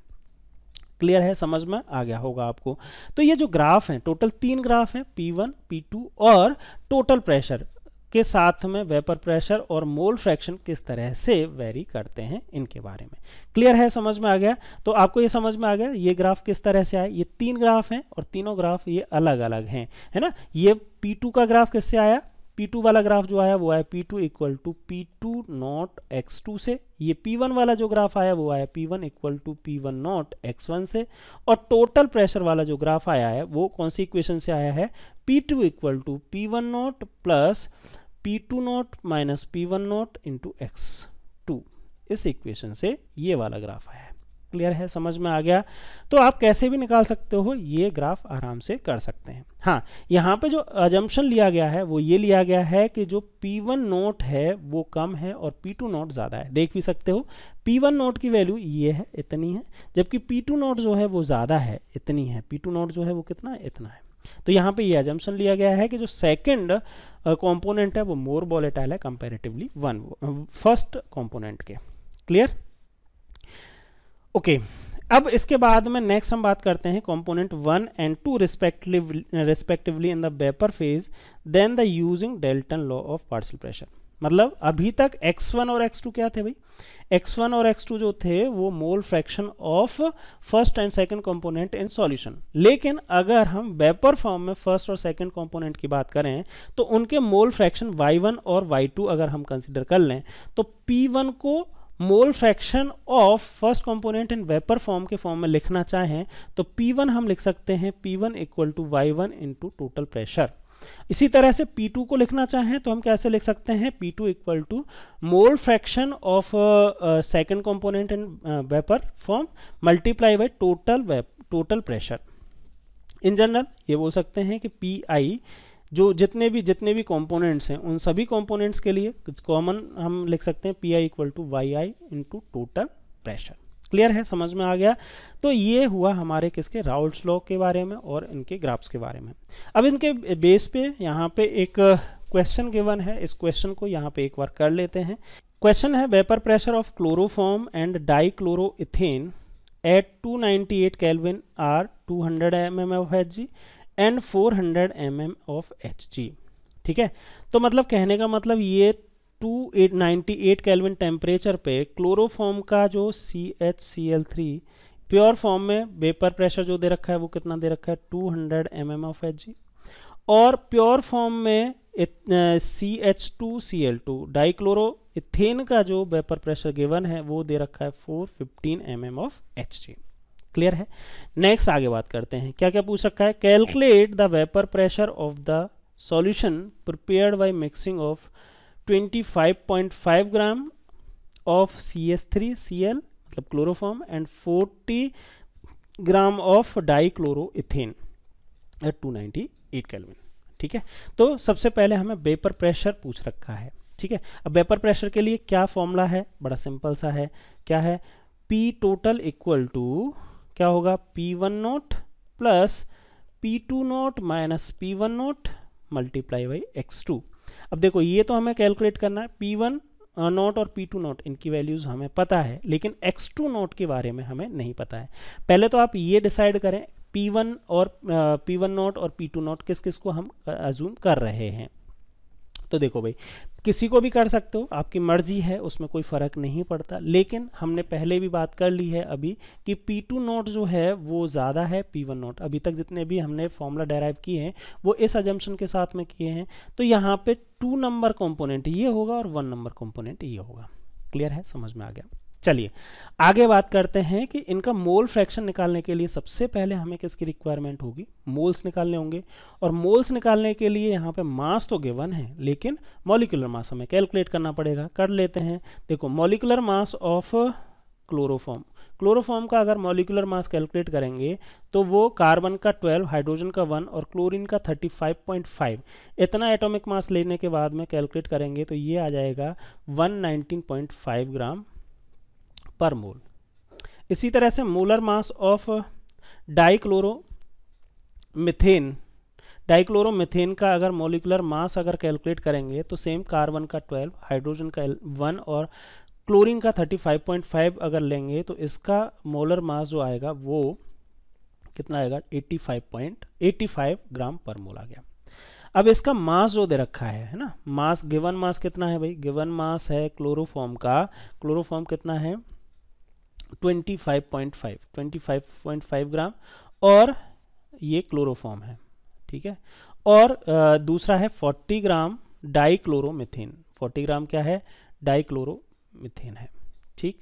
क्लियर है, समझ में आ गया होगा आपको। तो ये जो ग्राफ हैं, टोटल तीन ग्राफ हैं, पी वन पी टू और टोटल प्रेशर के साथ में वेपर प्रेशर और मोल फ्रैक्शन किस तरह से वेरी करते हैं इनके बारे में। क्लियर है, समझ में आ गया। तो आपको ये समझ में आ गया ये ग्राफ किस तरह से आए। ये तीन ग्राफ हैं और तीनों ग्राफ ये अलग अलग हैं, है ना। ये पी टू का ग्राफ किससे आया, पी टू वाला ग्राफ जो आया वो आया P two equal to P two nought X two से। ये पी वन वाला जो ग्राफ आया वो आया P one equal to P one not X one से। और टोटल प्रेशर वाला जो ग्राफ आया है वो कौन सी इक्वेशन से आया है, P two equal to P one nought plus P two nought minus P one not into X two, इस इक्वेशन से ये वाला ग्राफ आया है। क्लियर है, समझ में आ गया। तो आप कैसे भी निकाल सकते हो, ये ग्राफ आराम से कर सकते हैं। हाँ, यहाँ पे जो अजम्पशन लिया गया है वो ये लिया गया है कि जो पी वन नोट है वो कम है और पी टू नोट ज़्यादा है। देख भी सकते हो पी वन नोट की वैल्यू ये है, इतनी है, जबकि पी टू नोट जो है वो ज़्यादा है, इतनी है। पी टू नोट जो है वो कितना है, इतना है। तो यहाँ पे ये अजम्पशन लिया गया है कि जो सेकंड कंपोनेंट है वो मोर वोलेटाइल है कंपैरेटिवली वन फर्स्ट कंपोनेंट के। Clear, okay. अब इसके बाद में नेक्स्ट हम बात करते हैं component one and two respectively respectively in the vapour phase, then the using Dalton law of partial pressure. मतलब अभी तक एक्स वन और एक्स टू क्या थे भाई, एक्स वन और एक्स टू जो थे वो mole fraction of first and second component in solution. लेकिन अगर हम वेपर फॉर्म में फर्स्ट और सेकंड कंपोनेंट की बात करें तो उनके मोल फ्रैक्शन वाई वन और वाई टू अगर हम कंसिडर कर लें तो पी वन को mole fraction of first component in vapour form के फॉर्म में लिखना चाहें तो पी वन हम लिख सकते हैं P one equal to Y one into total pressure. इसी तरह से पी टू को लिखना चाहें तो हम कैसे लिख सकते हैं, P two equal to mole fraction of second component in vapour form multiply by total total pressure. In general ये बोल सकते हैं कि पी आई जो जितने भी जितने भी कंपोनेंट्स हैं उन सभी कंपोनेंट्स के लिए कुछ कॉमन हम लिख सकते हैं P I equal to Y I into total pressure. Clear है, समझ में आ गया। तो ये हुआ हमारे किसके, राउल्ट्स लॉ के बारे में और इनके ग्राफ्स के बारे में। अब इनके बेस पे यहाँ पे एक क्वेश्चन गिवन है, इस क्वेश्चन को यहाँ पे एक बार कर लेते हैं। क्वेश्चन है vapour pressure of chloroform and dichloroethane at two ninety eight kelvin are two hundred MM of HG and four hundred MM of HG. ठीक है, तो मतलब कहने का मतलब ये two ninety eight kelvin temperature पे क्लोरोफॉर्म का जो C H C L three pure form में वेपर प्रेशर जो दे रखा है वो कितना दे रखा है, two hundred MM of HG, और प्योर फॉर्म में C H two C L two dichloroethane का जो वेपर प्रेशर गिवन है वो दे रखा है four fifteen MM of HG. Clear है. नेक्स्ट आगे बात करते हैं, क्या क्या पूछ रखा है. Calculate the vapour pressure of the solution prepared by mixing of twenty five point five gram of C H three C L मतलब chloroform and forty gram of dichloroethane at two ninety eight kelvin. ठीक है, तो सबसे पहले हमें vapour pressure पूछ रखा है. ठीक है, अब वेपर प्रेशर के लिए क्या फॉर्मूला है, बड़ा सिंपल सा है. क्या है, पी टोटल इक्वल टू क्या होगा, P one naught plus P two note minus P one naught multiply by X two. अब देखो ये तो हमें कैलकुलेट करना है, पी वन नोट और पी टू नोट इनकी वैल्यूज़ हमें पता है, लेकिन एक्स टू नोट के बारे में हमें नहीं पता है. पहले तो आप ये डिसाइड करें पी वन और पी वन नोट और पी टू नोट किस किस को हम अज्यूम कर रहे हैं. तो देखो भाई, किसी को भी कर सकते हो, आपकी मर्जी है, उसमें कोई फ़र्क नहीं पड़ता. लेकिन हमने पहले भी बात कर ली है अभी कि पी टू नोट जो है वो ज़्यादा है पी वन नोट. अभी तक जितने भी हमने फॉर्मूला डेराइव किए हैं वो इस अजम्पशन के साथ में किए हैं. तो यहाँ पे टू नंबर कंपोनेंट ये होगा और वन नंबर कंपोनेंट ये होगा. क्लियर है, समझ में आ गया. चलिए आगे बात करते हैं कि इनका मोल फ्रैक्शन निकालने के लिए सबसे पहले हमें किसकी रिक्वायरमेंट होगी, मोल्स निकालने होंगे. और मोल्स निकालने के लिए यहाँ पे मास तो गिवन है, लेकिन मॉलिक्यूलर मास हमें कैलकुलेट करना पड़ेगा. कर लेते हैं. देखो molecular mass of chloroform, chloroform का अगर मॉलिक्यूलर मास कैलकुलेट करेंगे तो वो कार्बन का ट्वेल्व, हाइड्रोजन का वन और क्लोरीन का थर्टी फाइव पॉइंट फाइव. इतना एटॉमिक मास लेने के बाद में कैलकुलेट करेंगे तो ये आ जाएगा one nineteen point five gram per mole. इसी तरह से molar mass of dichloromethane, dichloromethane का अगर मॉलिक्यूलर मास अगर कैलकुलेट करेंगे तो सेम कार्बन का ट्वेल्व, हाइड्रोजन का वन और क्लोरीन का थर्टी फाइव पॉइंट फाइव अगर लेंगे तो इसका मोलर मास जो आएगा वो कितना आएगा, eighty five point eighty five gram per mole आ गया. अब इसका मास जो दे रखा है है ना, मास गिवन मास कितना है भाई, गिवन मास है क्लोरोफॉर्म का, क्लोरोफॉर्म कितना है twenty five point five gram और ये क्लोरोफॉर्म है. ठीक है, और आ, दूसरा है forty gram dichloromethane, forty gram क्या है डाइक्लोरोमिथेन है. ठीक,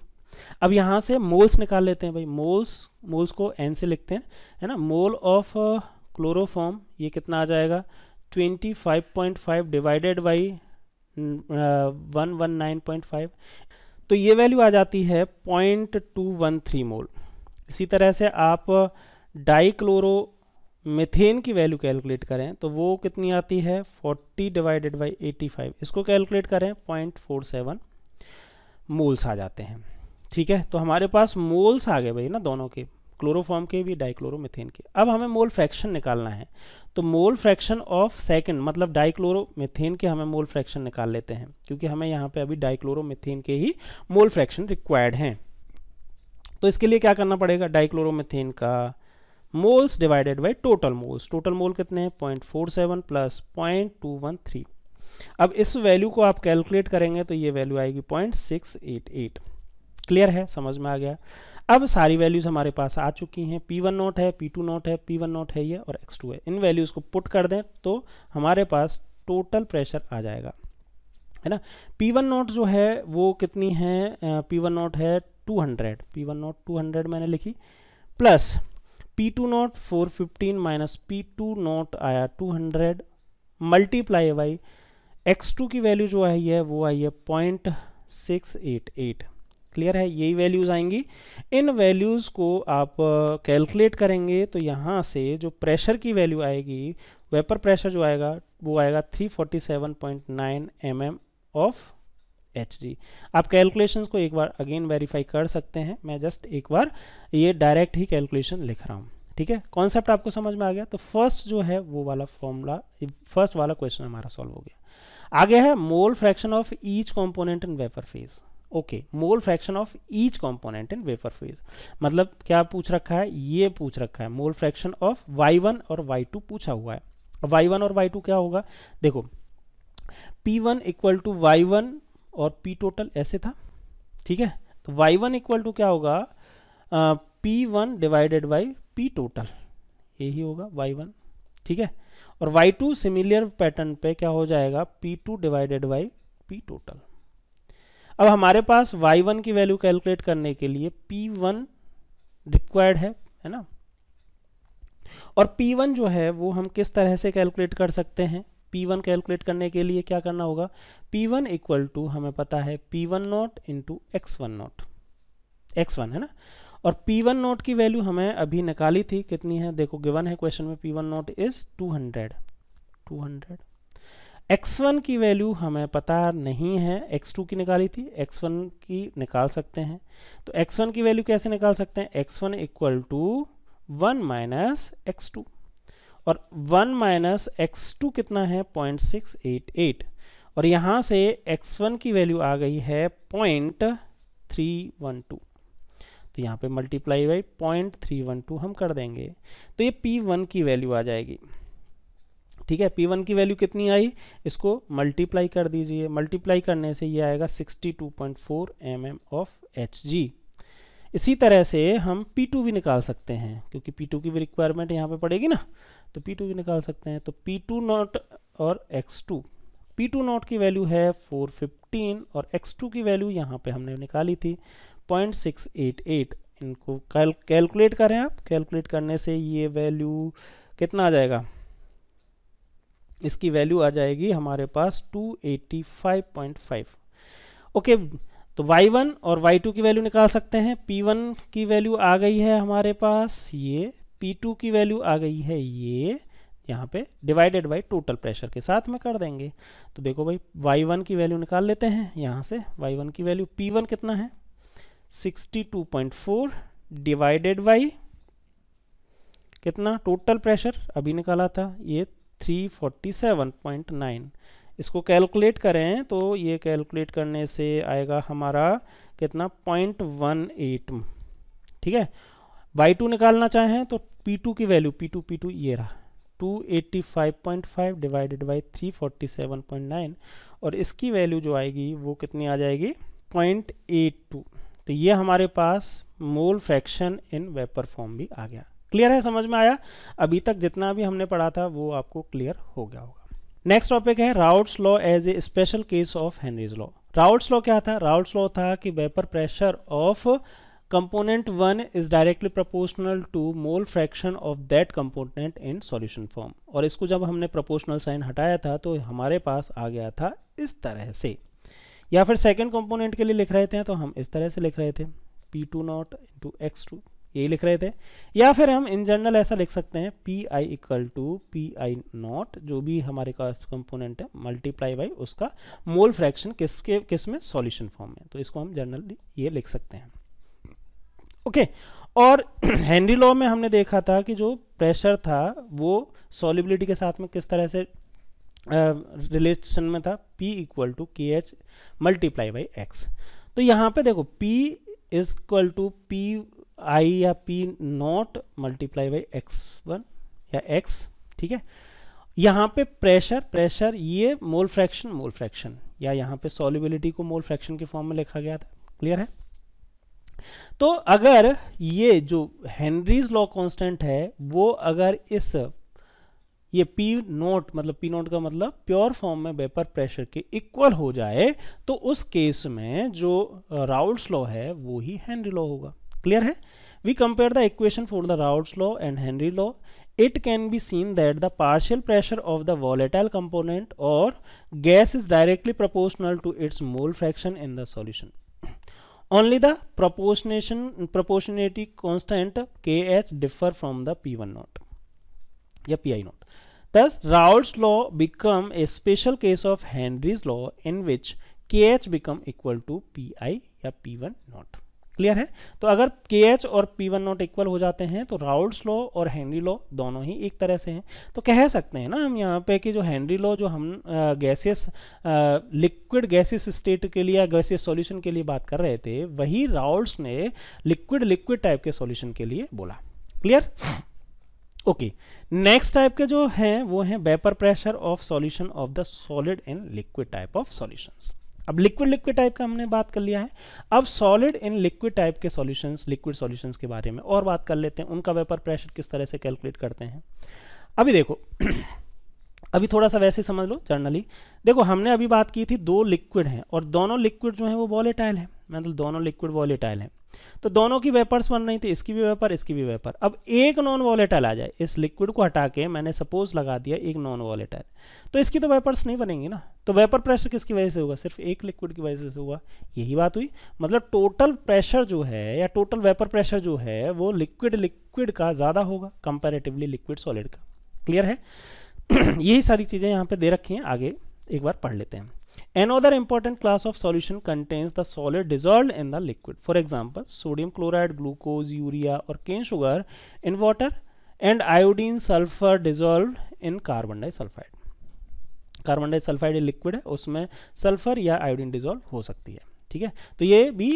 अब यहाँ से मोल्स निकाल लेते हैं भाई. मोल्स, मोल्स को एन से लिखते हैं है ना. मोल ऑफ क्लोरोफॉर्म ये कितना आ जाएगा, twenty five point five divided by one nineteen point five, तो ये वैल्यू आ जाती है point two one three mole. इसी तरह से आप डाइक्लोरोमिथेन की वैल्यू कैलकुलेट करें तो वो कितनी आती है, forty divided by eighty five, इसको कैलकुलेट करें पॉइंट फोर सेवन मोल्स आ जाते हैं. ठीक है, तो हमारे पास मोल्स आ गए भाई ना, दोनों के, क्लोरोफॉर्म के भी डाइक्लोरोमिथेन के. अब हमें मोल फ्रैक्शन निकालना है, तो मोल फ्रैक्शन ऑफ सेकंड मतलब डाइक्लोरोमिथेन के हमें मोल फ्रैक्शन निकाल लेते हैं, क्योंकि हमें यहाँ पे अभी डाइक्लोरोमिथेन के ही मोल फ्रैक्शन रिक्वायर्ड हैं. तो इसके लिए क्या करना पड़ेगा, डाइक्लोरोमिथेन का moles divided by total moles. Total mole कितने हैं, point four seven plus point two one three. अब इस वैल्यू को आप कैलकुलेट करेंगे तो ये वैल्यू आएगी point six eight eight. Clear है, समझ में आ गया. अब सारी वैल्यूज़ हमारे पास आ चुकी हैं, पी वन नोट है, पी टू नोट है, पी वन नोट है ये और एक्स टू है. इन वैल्यूज़ को पुट कर दें तो हमारे पास टोटल प्रेशर आ जाएगा है ना. पी वन नोट जो है वो कितनी है, पी वन नोट है two hundred, P one naught two hundred मैंने लिखी, plus P two naught four fifteen minus P two naught आया two hundred multiply by X two की वैल्यू जो आई है वो आई है point six eight eight. Clear है, यही वैल्यूज़ आएंगी. इन वैल्यूज़ को आप कैलकुलेट uh, करेंगे तो यहाँ से जो प्रेशर की वैल्यू आएगी, वेपर प्रेशर जो आएगा वो आएगा three forty seven point nine MM of HG. आप कैलकुलेशंस को एक बार अगेन वेरीफाई कर सकते हैं, मैं जस्ट एक बार ये डायरेक्ट ही कैलकुलेशन लिख रहा हूँ. ठीक है, कॉन्सेप्ट आपको समझ में आ गया. तो फर्स्ट जो है वो वाला फॉर्मूला, फर्स्ट वाला क्वेश्चन हमारा सॉल्व हो गया. आगे है mole fraction of each component in vapour phase. Okay, mole fraction of each component in vapour phase मतलब क्या पूछ रखा है, ये पूछ रखा है mole fraction of Y one और वाई टू पूछा हुआ है. वाई वन और वाई टू क्या होगा, देखो P one equal to Y one और P टोटल ऐसे था. ठीक है, तो वाई वन इक्वल टू क्या होगा, uh, P one divided by P total, यही होगा वाई वन. ठीक है, और वाई टू सिमिलर पैटर्न पे क्या हो जाएगा, P two divided by P total. अब हमारे पास वाई वन की वैल्यू कैलकुलेट करने के लिए पी वन रिक्वायर्ड है, है ना। और पी वन जो है वो हम किस तरह से कैलकुलेट कर सकते हैं। पी वन कैलकुलेट करने के लिए क्या करना होगा, पी वन इक्वल टू हमें पता है P one not into X one not, X one है ना। और पी वन नॉट की वैल्यू हमें अभी निकाली थी, कितनी है देखो, गिवन है क्वेश्चन में P one naught is two hundred two hundred. X one की वैल्यू हमें पता नहीं है, एक्स टू की निकाली थी, एक्स वन की निकाल सकते हैं। तो एक्स वन की वैल्यू कैसे निकाल सकते हैं, X one equal to one minus X two, और वन माइनस एक्स टू कितना है पॉइंट सिक्स एट एट, और यहाँ से एक्स वन की वैल्यू आ गई है पॉइंट थ्री वन टू, तो यहाँ पे multiply by point three one two हम कर देंगे, तो ये पी वन की वैल्यू आ जाएगी। ठीक है, पी वन की वैल्यू कितनी आई, इसको मल्टीप्लाई कर दीजिए, मल्टीप्लाई करने से ये आएगा sixty two point four MM of HG. इसी तरह से हम पी टू भी निकाल सकते हैं, क्योंकि पी टू की भी रिक्वायरमेंट यहाँ पे पड़ेगी ना, तो पी टू भी निकाल सकते हैं। तो पी टू नॉट और X two, P two naught की वैल्यू है फोर फिफ्टीन और एक्स टू की वैल्यू यहाँ पे हमने निकाली थी पॉइंट सिक्स एट एट, इनको कैल कैलकुलेट करें आप, कैलकुलेट करने से ये वैल्यू कितना आ जाएगा, इसकी वैल्यू आ जाएगी हमारे पास two eighty five point five. Okay, तो वाई वन और वाई टू की वैल्यू निकाल सकते हैं। पी वन की वैल्यू आ गई है हमारे पास ये, पी टू की वैल्यू आ गई है ये, यहाँ पे डिवाइडेड बाई टोटल प्रेशर के साथ में कर देंगे। तो देखो भाई वाई वन की वैल्यू निकाल लेते हैं यहाँ से, वाई वन की वैल्यू पी वन कितना है sixty two point four divided by कितना टोटल प्रेशर अभी निकाला था ये three forty seven point nine. इसको कैलकुलेट करें तो ये कैलकुलेट करने से आएगा हमारा कितना पॉइंट वन एट। ठीक है, वाई टू निकालना चाहें तो पी टू की value, P two P two ये रहा two eighty five point five divided by three forty seven point nine, और इसकी वैल्यू जो आएगी वो कितनी आ जाएगी पॉइंट एट टू। तो ये हमारे पास mole fraction in vapour form भी आ गया। क्लियर है, समझ में आया, अभी तक जितना भी हमने पढ़ा था वो आपको क्लियर हो गया होगा। नेक्स्ट टॉपिक है Raoult's law as a special case of Henry's law. Raoult's law क्या था, राउल्ट्स लॉ था कि vapour pressure of component one is directly proportional to mole fraction of that component in solution form, और इसको जब हमने proportional sign हटाया था तो हमारे पास आ गया था इस तरह से, या फिर सेकेंड कंपोनेंट के लिए लिख रहे थे तो हम इस तरह से लिख रहे थे P two naught into X two, यही लिख रहे थे, या फिर हम इन जनरल ऐसा लिख सकते हैं P I equal to P I not, जो भी हमारे पास कंपोनेंट है मल्टीप्लाई बाई उसका मोल फ्रैक्शन किसके किस में, सॉल्यूशन फॉर्म में, तो इसको हम जनरल ये लिख सकते हैं। ओके, और हेनरी लॉ में हमने देखा था कि जो प्रेशर था वो सॉल्युबिलिटी के साथ में किस तरह से रिलेशन uh, में था, P equal to K H multiply by X. तो यहाँ पे देखो P is equal to P I या P naught multiply by X one या एक्स। ठीक है, यहाँ पे प्रेशर प्रेशर ये मोल फ्रैक्शन मोल फ्रैक्शन, या यहाँ पे सॉल्युबिलिटी को मोल फ्रैक्शन के फॉर्म में लिखा गया था। क्लियर है, तो अगर ये जो हेनरीज लॉ कांस्टेंट है वो अगर इस ये पी नॉट मतलब पी नॉट का मतलब प्योर फॉर्म में वेपर प्रेशर के इक्वल हो जाए तो उस केस में जो राउल्ट्स लॉ है वो ही हेनरी लॉ होगा। क्लियर है, we compare the equation for the Raoult's law and Henry law, it can be seen that the partial pressure of the volatile component और gas is directly proportional to its mole fraction in the solution. Only the proportionation proportionality constant K H differ from the P one not या P I not. Thus Raoult's law become a special case of Henry's law in which K H become equal to P I या P one nought. Clear है, तो अगर के H और P one not equal हो जाते हैं तो राउल्ट्स लॉ और हेनरी लॉ दोनों ही एक तरह से हैं। तो कह सकते हैं ना हम यहाँ पे कि जो हेनरी लॉ जो हम गैसियस लिक्विड गैसियस स्टेट के लिए या गैसियस सॉल्यूशन के लिए बात कर रहे थे, वही राउल्ट्स ने लिक्विड लिक्विड टाइप के सॉल्यूशन के लिए बोला। क्लियर, ओके, नेक्स्ट टाइप के जो हैं वो हैं vapour pressure of solution of the solid in liquid type of solutions. अब लिक्विड लिक्विड टाइप का हमने बात कर लिया है, अब सॉलिड इन लिक्विड टाइप के सॉल्यूशंस लिक्विड सॉल्यूशंस के बारे में और बात कर लेते हैं, उनका वेपर प्रेशर किस तरह से कैलकुलेट करते हैं। अभी देखो अभी थोड़ा सा वैसे समझ लो जर्नली। देखो हमने अभी बात की थी दो लिक्विड हैं और दोनों लिक्विड जो हैं वो वॉलेटाइल हैं, मतलब दोनों लिक्विड वॉलेटाइल हैं, तो दोनों की वेपर्स बन रही थी, इसकी भी वेपर इसकी भी वेपर। अब एक नॉन वॉलेटाइल आ जाए, इस लिक्विड को हटा के मैंने सपोज लगा दिया एक नॉन वॉलेटाइल, तो इसकी तो वेपर्स नहीं बनेंगी ना, तो वेपर प्रेशर किसकी वजह से होगा, सिर्फ एक लिक्विड की वजह से होगा। यही बात हुई, मतलब टोटल प्रेशर जो है या टोटल वेपर प्रेशर जो है वो लिक्विड लिक्विड का ज़्यादा होगा कंपेरेटिवली लिक्विड सॉलिड का। क्लियर है? यही सारी चीज़ें यहाँ पे दे रखी हैं, आगे एक बार पढ़ लेते हैं। Another important class of solution contains the solid dissolved in the liquid. For example, sodium chloride, glucose, urea और cane sugar in water and iodine sulfur dissolved in carbon disulfide. Carbon disulfide एक liquid है, उसमें sulfur या iodine dissolve हो सकती है, ठीक है। तो ये भी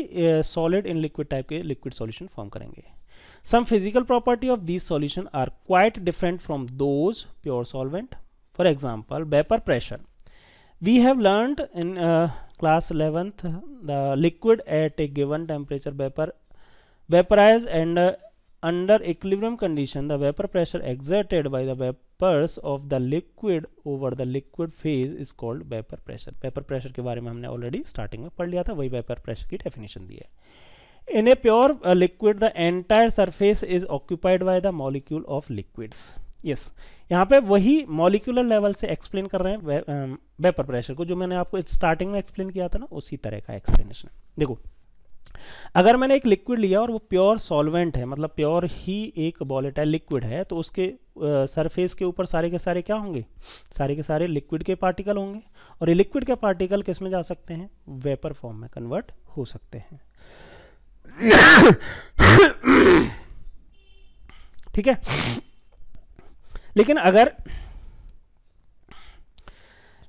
solid in liquid type के liquid solution form करेंगे। Some physical property of these solution are quite different from those pure solvent. For example, vapor pressure. We have learned in uh, class eleventh the liquid at a given temperature vapor vaporizes and uh, under equilibrium condition the vapor pressure exerted by the vapors of the liquid over the liquid phase is called vapor pressure. Vapor pressure के बारे में हमने already starting में पढ़ लिया था, वही vapor pressure की definition दी है। In a pure uh, liquid, the entire surface is occupied by the molecule of liquids. Yes, यहाँ पे वही molecular level से explain कर रहे हैं वेपर प्रेशर को, जो मैंने आपको starting में explain किया था ना, उसी तरह का explanation है। देखो, अगर मैंने एक liquid लिया और वो pure solvent है, मतलब pure ही एक volatile liquid है, तो उसके सरफेस के ऊपर सारे के सारे क्या होंगे, सारे के सारे लिक्विड के पार्टिकल होंगे, और ये लिक्विड के पार्टिकल किस में जा सकते हैं, वेपर फॉर्म में कन्वर्ट हो सकते हैं, ठीक है। लेकिन अगर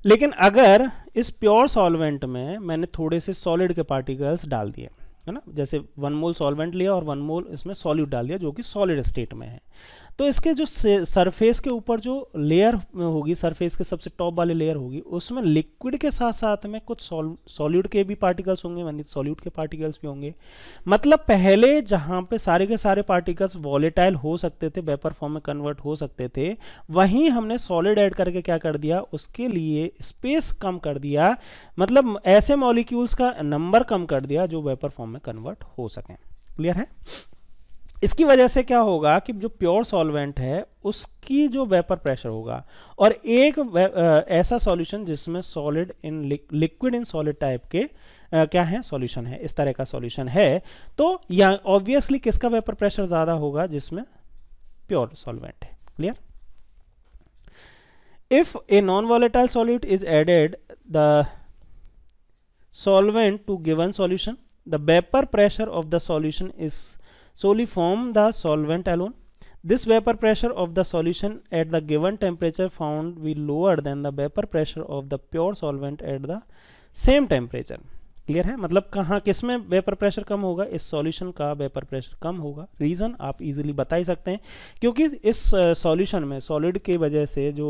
लेकिन अगर इस प्योर सॉल्वेंट में मैंने थोड़े से सॉलिड के पार्टिकल्स डाल दिए, है ना, जैसे वन मोल सॉल्वेंट लिया और वन मोल इसमें सॉल्यूट डाल दिया जो कि सॉलिड स्टेट में है, तो इसके जो सरफेस के ऊपर जो लेयर होगी, सरफेस के सबसे टॉप वाली लेयर होगी, उसमें लिक्विड के साथ साथ में कुछ सॉल्यूट के भी पार्टिकल्स होंगे, यानी सॉल्यूट के पार्टिकल्स भी होंगे। मतलब पहले जहाँ पे सारे के सारे पार्टिकल्स वॉलेटाइल हो सकते थे, वेपर फॉर्म में कन्वर्ट हो सकते थे, वहीं हमने सॉलिड ऐड करके क्या कर दिया, उसके लिए स्पेस कम कर दिया, मतलब ऐसे मॉलिक्यूल्स का नंबर कम कर दिया जो वेपर फॉर्म में कन्वर्ट हो सकें। क्लियर है? इसकी वजह से क्या होगा कि जो प्योर सॉल्वेंट है उसकी जो वेपर प्रेशर होगा, और एक ऐसा सॉल्यूशन जिसमें solid in liquid in solid type के आ, क्या है सॉल्यूशन है, इस तरह का सॉल्यूशन है, तो यहाँ ऑब्वियसली किसका वेपर प्रेशर ज़्यादा होगा, जिसमें प्योर सॉल्वेंट है। Clear? If a non volatile solute is added the solvent to given solution, the vapour pressure of the solution is solely form the solvent alone. This vapor pressure of the solution at the given temperature found be lower than the vapor pressure of the pure solvent at the same temperature. Clear है? मतलब कहाँ किस में vapour pressure कम होगा, इस solution का vapour pressure कम होगा। Reason आप इजीली बता ही सकते हैं, क्योंकि इस सॉल्यूशन में सॉलिड के वजह से जो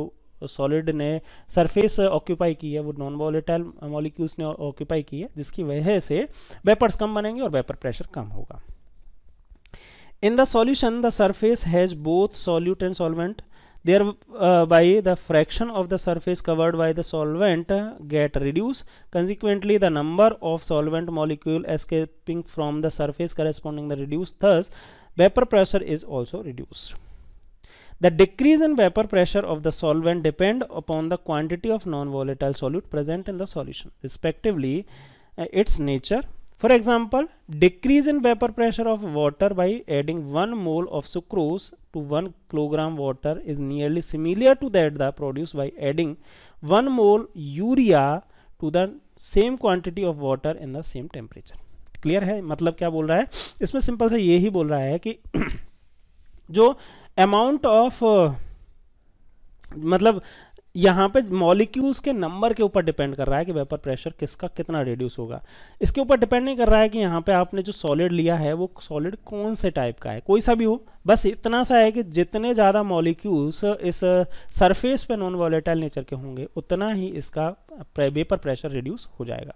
सॉलिड ने सरफेस ऑक्यूपाई की है वो नॉन वॉलेटाइल मॉलिक्यूल्स ने ऑक्यूपाई की है, जिसकी वजह से वेपर्स कम बनेंगे और वेपर प्रेशर कम होगा। In the solution, the surface has both solute and solvent. Thereby, the fraction of the surface covered by the solvent get reduced. Consequently, the number of solvent molecule escaping from the surface corresponding the reduced. Thus, vapor pressure is also reduced. The decrease in vapor pressure of the solvent depend upon the quantity of non-volatile solute present in the solution, respectively, uh, its nature. For example, decrease in vapor pressure of water by adding one mole of sucrose to one kilogram water is nearly similar to that the produced by adding one mole urea to the same quantity of water in the same temperature. Clear है? मतलब क्या बोल रहा है इसमें, simple से यही बोल रहा है कि जो amount of uh, मतलब यहाँ पे मॉलिक्यूल्स के नंबर के ऊपर डिपेंड कर रहा है कि वेपर प्रेशर किसका कितना रिड्यूस होगा। इसके ऊपर डिपेंड नहीं कर रहा है कि यहाँ पे आपने जो सॉलिड लिया है वो सॉलिड कौन से टाइप का है, कोई सा भी हो, बस इतना सा है कि जितने ज़्यादा मॉलिक्यूल्स इस सरफेस पे नॉन वॉलेटाइल नेचर के होंगे उतना ही इसका वेपर प्रेशर रिड्यूस हो जाएगा।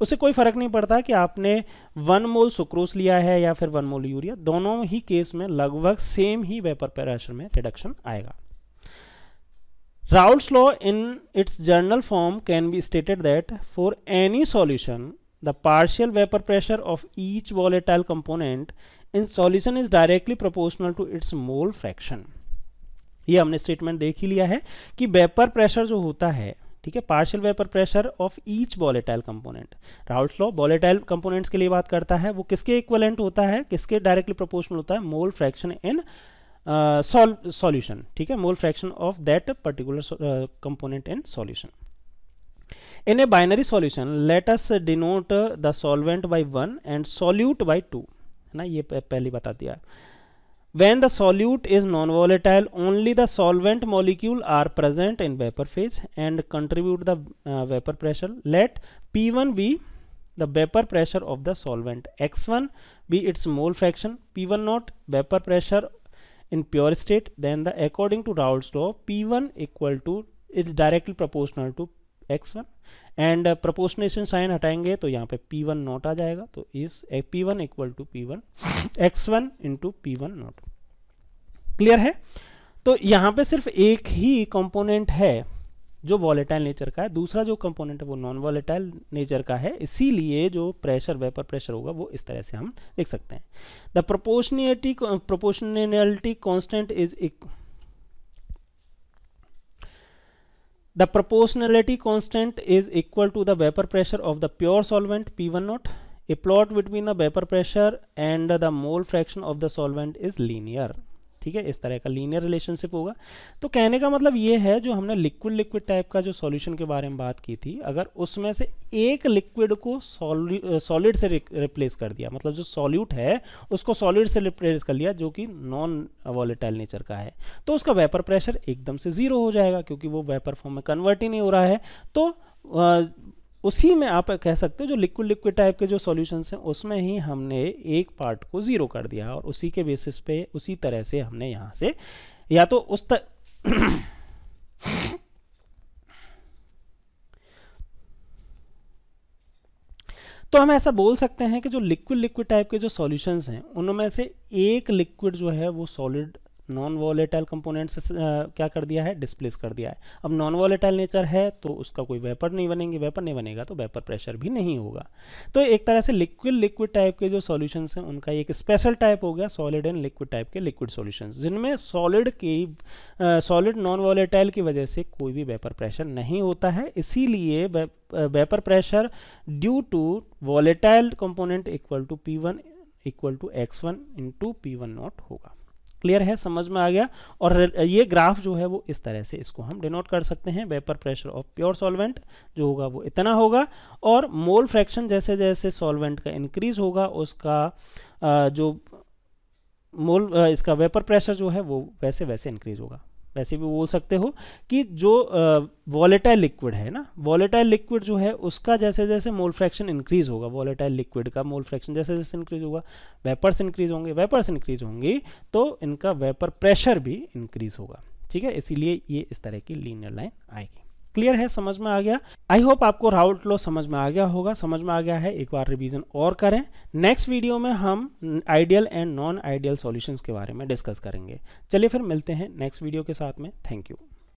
उससे कोई फर्क नहीं पड़ता कि आपने वन मोल सुक्रोस लिया है या फिर वन मोल यूरिया, दोनों ही केस में लगभग सेम ही वेपर प्रेशर में रिडक्शन आएगा। Raoult's law in its general form can be stated that for any solution, the partial vapor pressure of each volatile component in solution is directly proportional to its mole fraction. ये हमने statement देख ही लिया है कि vapour pressure जो होता है, ठीक है, partial vapour pressure of each volatile component, Raoult's law volatile components के लिए बात करता है, वो किसके इक्विवेलेंट होता है, किसके डायरेक्टली प्रोपोर्शनल होता है, मोल फ्रैक्शन इन सॉल्यूशन, ठीक है, mole fraction of that particular component in solution. In a binary solution, let us denote the solvent by one and solute by two. है ना, ये पहले बता दिया. When the solute is non-volatile, only the solvent molecule are present in vapor phase and contribute the uh, vapor pressure. Let P one be the vapor pressure of the solvent, X one be its mole fraction, P one naught vapor pressure in pure state. Then the according to Raoult's law, P one equal to is directly proportional to X one and proportionation sign हटाएंगे तो यहाँ पे P one nought आ जाएगा, तो इस P one equal to P one X one into P one nought. Clear है? तो यहाँ पे सिर्फ एक ही कंपोनेंट है जो वॉलेटाइल नेचर का है, दूसरा जो कंपोनेंट है वो नॉन वॉलेटाइल नेचर का है, इसीलिए जो प्रेशर वेपर प्रेशर होगा वो इस तरह से हम लिख सकते हैं. The proportionality proportionality constant is The proportionality constant is equal to the vapor pressure of the pure solvent P one naught. A plot between the vapor pressure and the mole fraction of the solvent is linear. ठीक है, इस तरह का linear relationship होगा. तो कहने का मतलब ये है, जो हमने liquid liquid type का जो solution के बारे में बात की थी, अगर उसमें से एक liquid को solid से replace कर दिया, मतलब जो solute है उसको solid से replace कर लिया जो कि non volatile nature का है, तो उसका vapor pressure एकदम से zero हो जाएगा क्योंकि वो vapor form में convert ही नहीं हो रहा है. तो उसी में आप कह सकते हो जो लिक्विड लिक्विड टाइप के जो सॉल्यूशंस हैं उसमें ही हमने एक पार्ट को ज़ीरो कर दिया और उसी के बेसिस पे उसी तरह से हमने यहाँ से या तो उस त... तो हम ऐसा बोल सकते हैं कि जो लिक्विड लिक्विड टाइप के जो सॉल्यूशंस हैं उनमें से एक लिक्विड जो है वो सॉलिड नॉन वॉलेटाइल कंपोनेंट से क्या कर दिया है, डिस्प्लेस कर दिया है. अब नॉन वॉलेटाइल नेचर है तो उसका कोई वेपर नहीं बनेंगे, वेपर नहीं बनेगा तो वेपर प्रेशर भी नहीं होगा. तो एक तरह से लिक्विड लिक्विड टाइप के जो सॉल्यूशंस हैं उनका एक स्पेशल टाइप हो गया सॉलिड एंड लिक्विड टाइप के लिक्विड सॉल्यूशंस, जिनमें सॉलिड की सॉलिड नॉन वॉलेटाइल की वजह से कोई भी वेपर प्रेशर नहीं होता है, इसीलिए vapour pressure due to volatile component equal to P one equal to X one into P one nought होगा. क्लियर है, समझ में आ गया? और ये ग्राफ जो है वो इस तरह से इसको हम डिनोट कर सकते हैं. Vapour pressure of pure solvent जो होगा वो इतना होगा और मोल फ्रैक्शन जैसे जैसे सॉल्वेंट का इंक्रीज होगा उसका जो मोल इसका वेपर प्रेशर जो है वो वैसे वैसे इंक्रीज होगा. वैसे भी बोल सकते हो कि जो वॉलेटाइल लिक्विड है ना, वॉलेटाइल लिक्विड जो है उसका जैसे जैसे मोल फ्रैक्शन इंक्रीज होगा, वॉलेटाइल लिक्विड का मोल फ्रैक्शन जैसे जैसे इंक्रीज होगा, वेपर्स इंक्रीज होंगे, वेपर्स इंक्रीज होंगी तो इनका वेपर प्रेशर भी इंक्रीज होगा. ठीक है, इसीलिए ये इस तरह की लीनियर लाइन आएगी. क्लियर है, समझ में आ गया? आई होप आपको राउल्ट लॉ समझ में आ गया होगा. समझ में आ गया है, एक बार रिवीजन और करें. नेक्स्ट वीडियो में हम ideal and non ideal solutions के बारे में डिस्कस करेंगे. चलिए फिर मिलते हैं नेक्स्ट वीडियो के साथ में. Thank you.